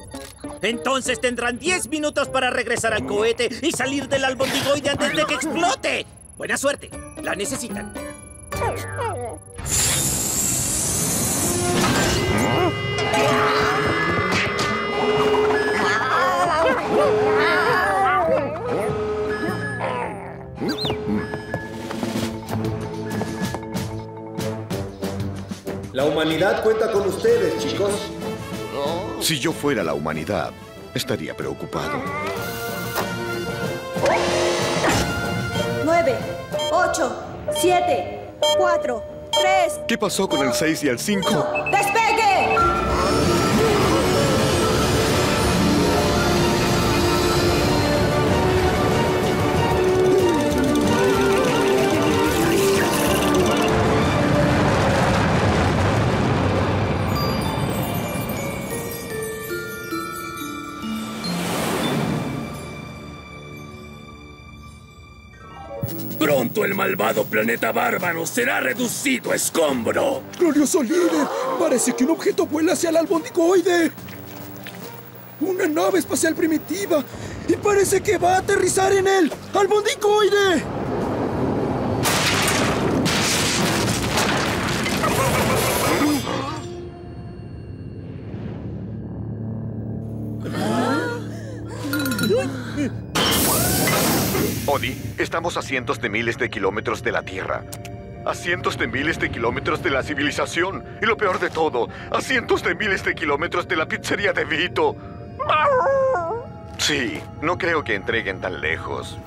Entonces tendrán diez minutos para regresar al cohete y salir del albóndigoide antes de que explote. Buena suerte, la necesitan. La humanidad cuenta con ustedes, chicos. Si yo fuera la humanidad, estaría preocupado. Nueve, ocho, siete, cuatro, tres... ¿Qué pasó con el seis y el cinco? ¡Despegue! Pronto el malvado planeta bárbaro será reducido a escombro. ¡Glorioso líder! Parece que un objeto vuela hacia el albóndigoide. Una nave espacial primitiva. Y parece que va a aterrizar en el albóndigoide. Estamos a cientos de miles de kilómetros de la Tierra, a cientos de miles de kilómetros de la civilización y lo peor de todo, a cientos de miles de kilómetros de la pizzería de Vito. Sí, no creo que entreguen tan lejos.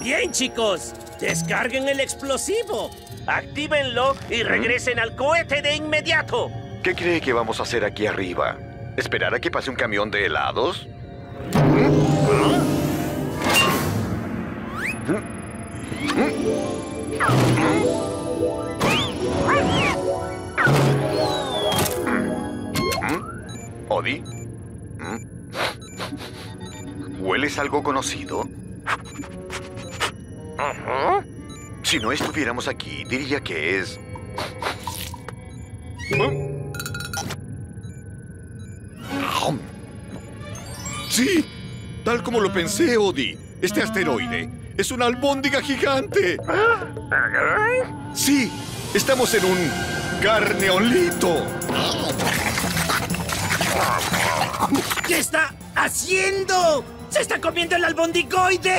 Bien, chicos, descarguen el explosivo, actívenlo y regresen al cohete de inmediato. ¿Qué cree que vamos a hacer aquí arriba? ¿Esperar a que pase un camión de helados? ¿Odie? ¿Hueles algo conocido? Si no estuviéramos aquí, diría que es... ¡Sí! Tal como lo pensé, Odie. Este asteroide es una albóndiga gigante. ¡Sí! Estamos en un carneolito. ¿Qué está haciendo? ¿Se está comiendo el albóndigoide?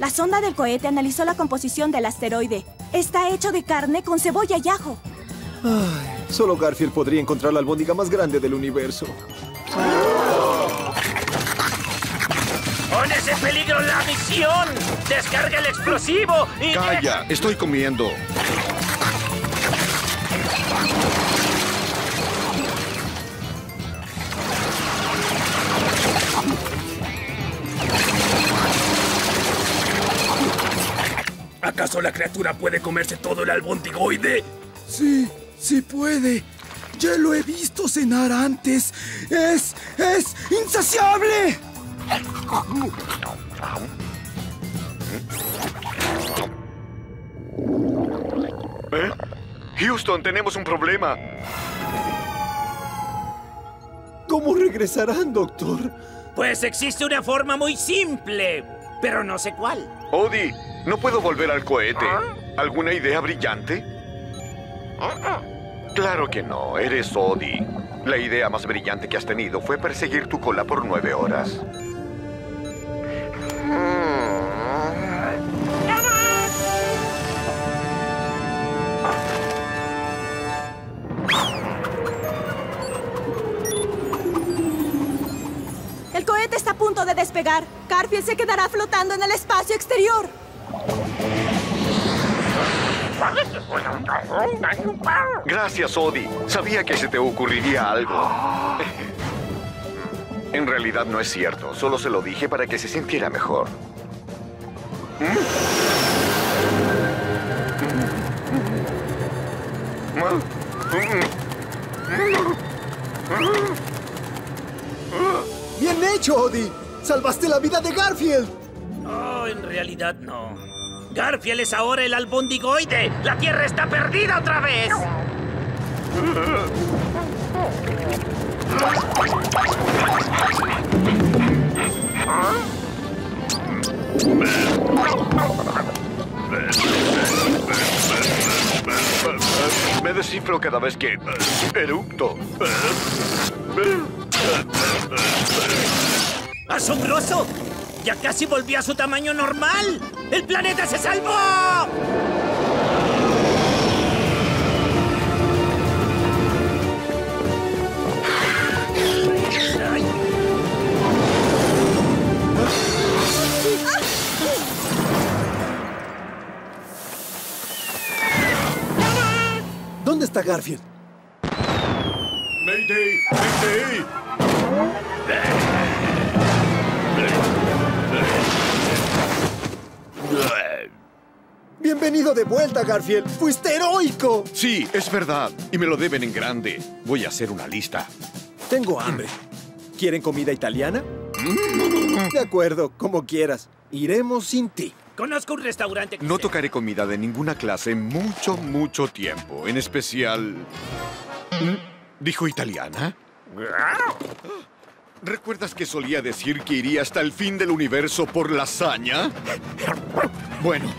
La sonda del cohete analizó la composición del asteroide. Está hecho de carne con cebolla y ajo. Ay, solo Garfield podría encontrar la albóndiga más grande del universo. ¡Pones en peligro la misión! ¡Descarga el explosivo y... ¡Calla! ¡Estoy comiendo! ¿Acaso la criatura puede comerse todo el albóndigoide? Sí, sí puede. Ya lo he visto cenar antes. ¡Es... es insaciable! ¿Eh? Houston, tenemos un problema. ¿Cómo regresarán, doctor? Pues existe una forma muy simple, pero no sé cuál. Odie, no puedo volver al cohete. ¿Alguna idea brillante? Claro que no, eres Odie. La idea más brillante que has tenido fue perseguir tu cola por nueve horas. El cohete está a punto de despegar. Garfield se quedará flotando en el espacio exterior. Gracias, Odie. Sabía que se te ocurriría algo. En realidad no es cierto. Solo se lo dije para que se sintiera mejor. ¿Mm? ¡Bien hecho, Odie! ¡Salvaste la vida de Garfield! No, en realidad no. Garfield es ahora el albóndigoide. ¡La Tierra está perdida otra vez! Me descifro cada vez que eructo. ¡Asombroso! ¡Ya casi volví a su tamaño normal! ¡El planeta se salvó! ¿Dónde está Garfield? ¡Mayday! ¡Mayday! Bienvenido de vuelta, Garfield. ¡Fuiste heroico! Sí, es verdad. Y me lo deben en grande. Voy a hacer una lista. Tengo hambre. ¿Quieren comida italiana? De acuerdo, como quieras. Iremos sin ti. Conozco un restaurante que... No tocaré comida de ninguna clase en mucho, mucho tiempo. En especial... ¿Dijo italiana? ¿Recuerdas que solía decir que iría hasta el fin del universo por lasaña? Bueno,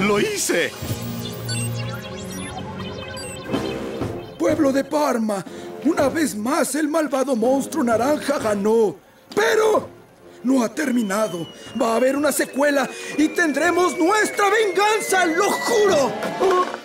¡lo hice! Pueblo de Parma, una vez más el malvado monstruo naranja ganó. ¡Pero... no ha terminado! ¡Va a haber una secuela y tendremos nuestra venganza! ¡Lo juro!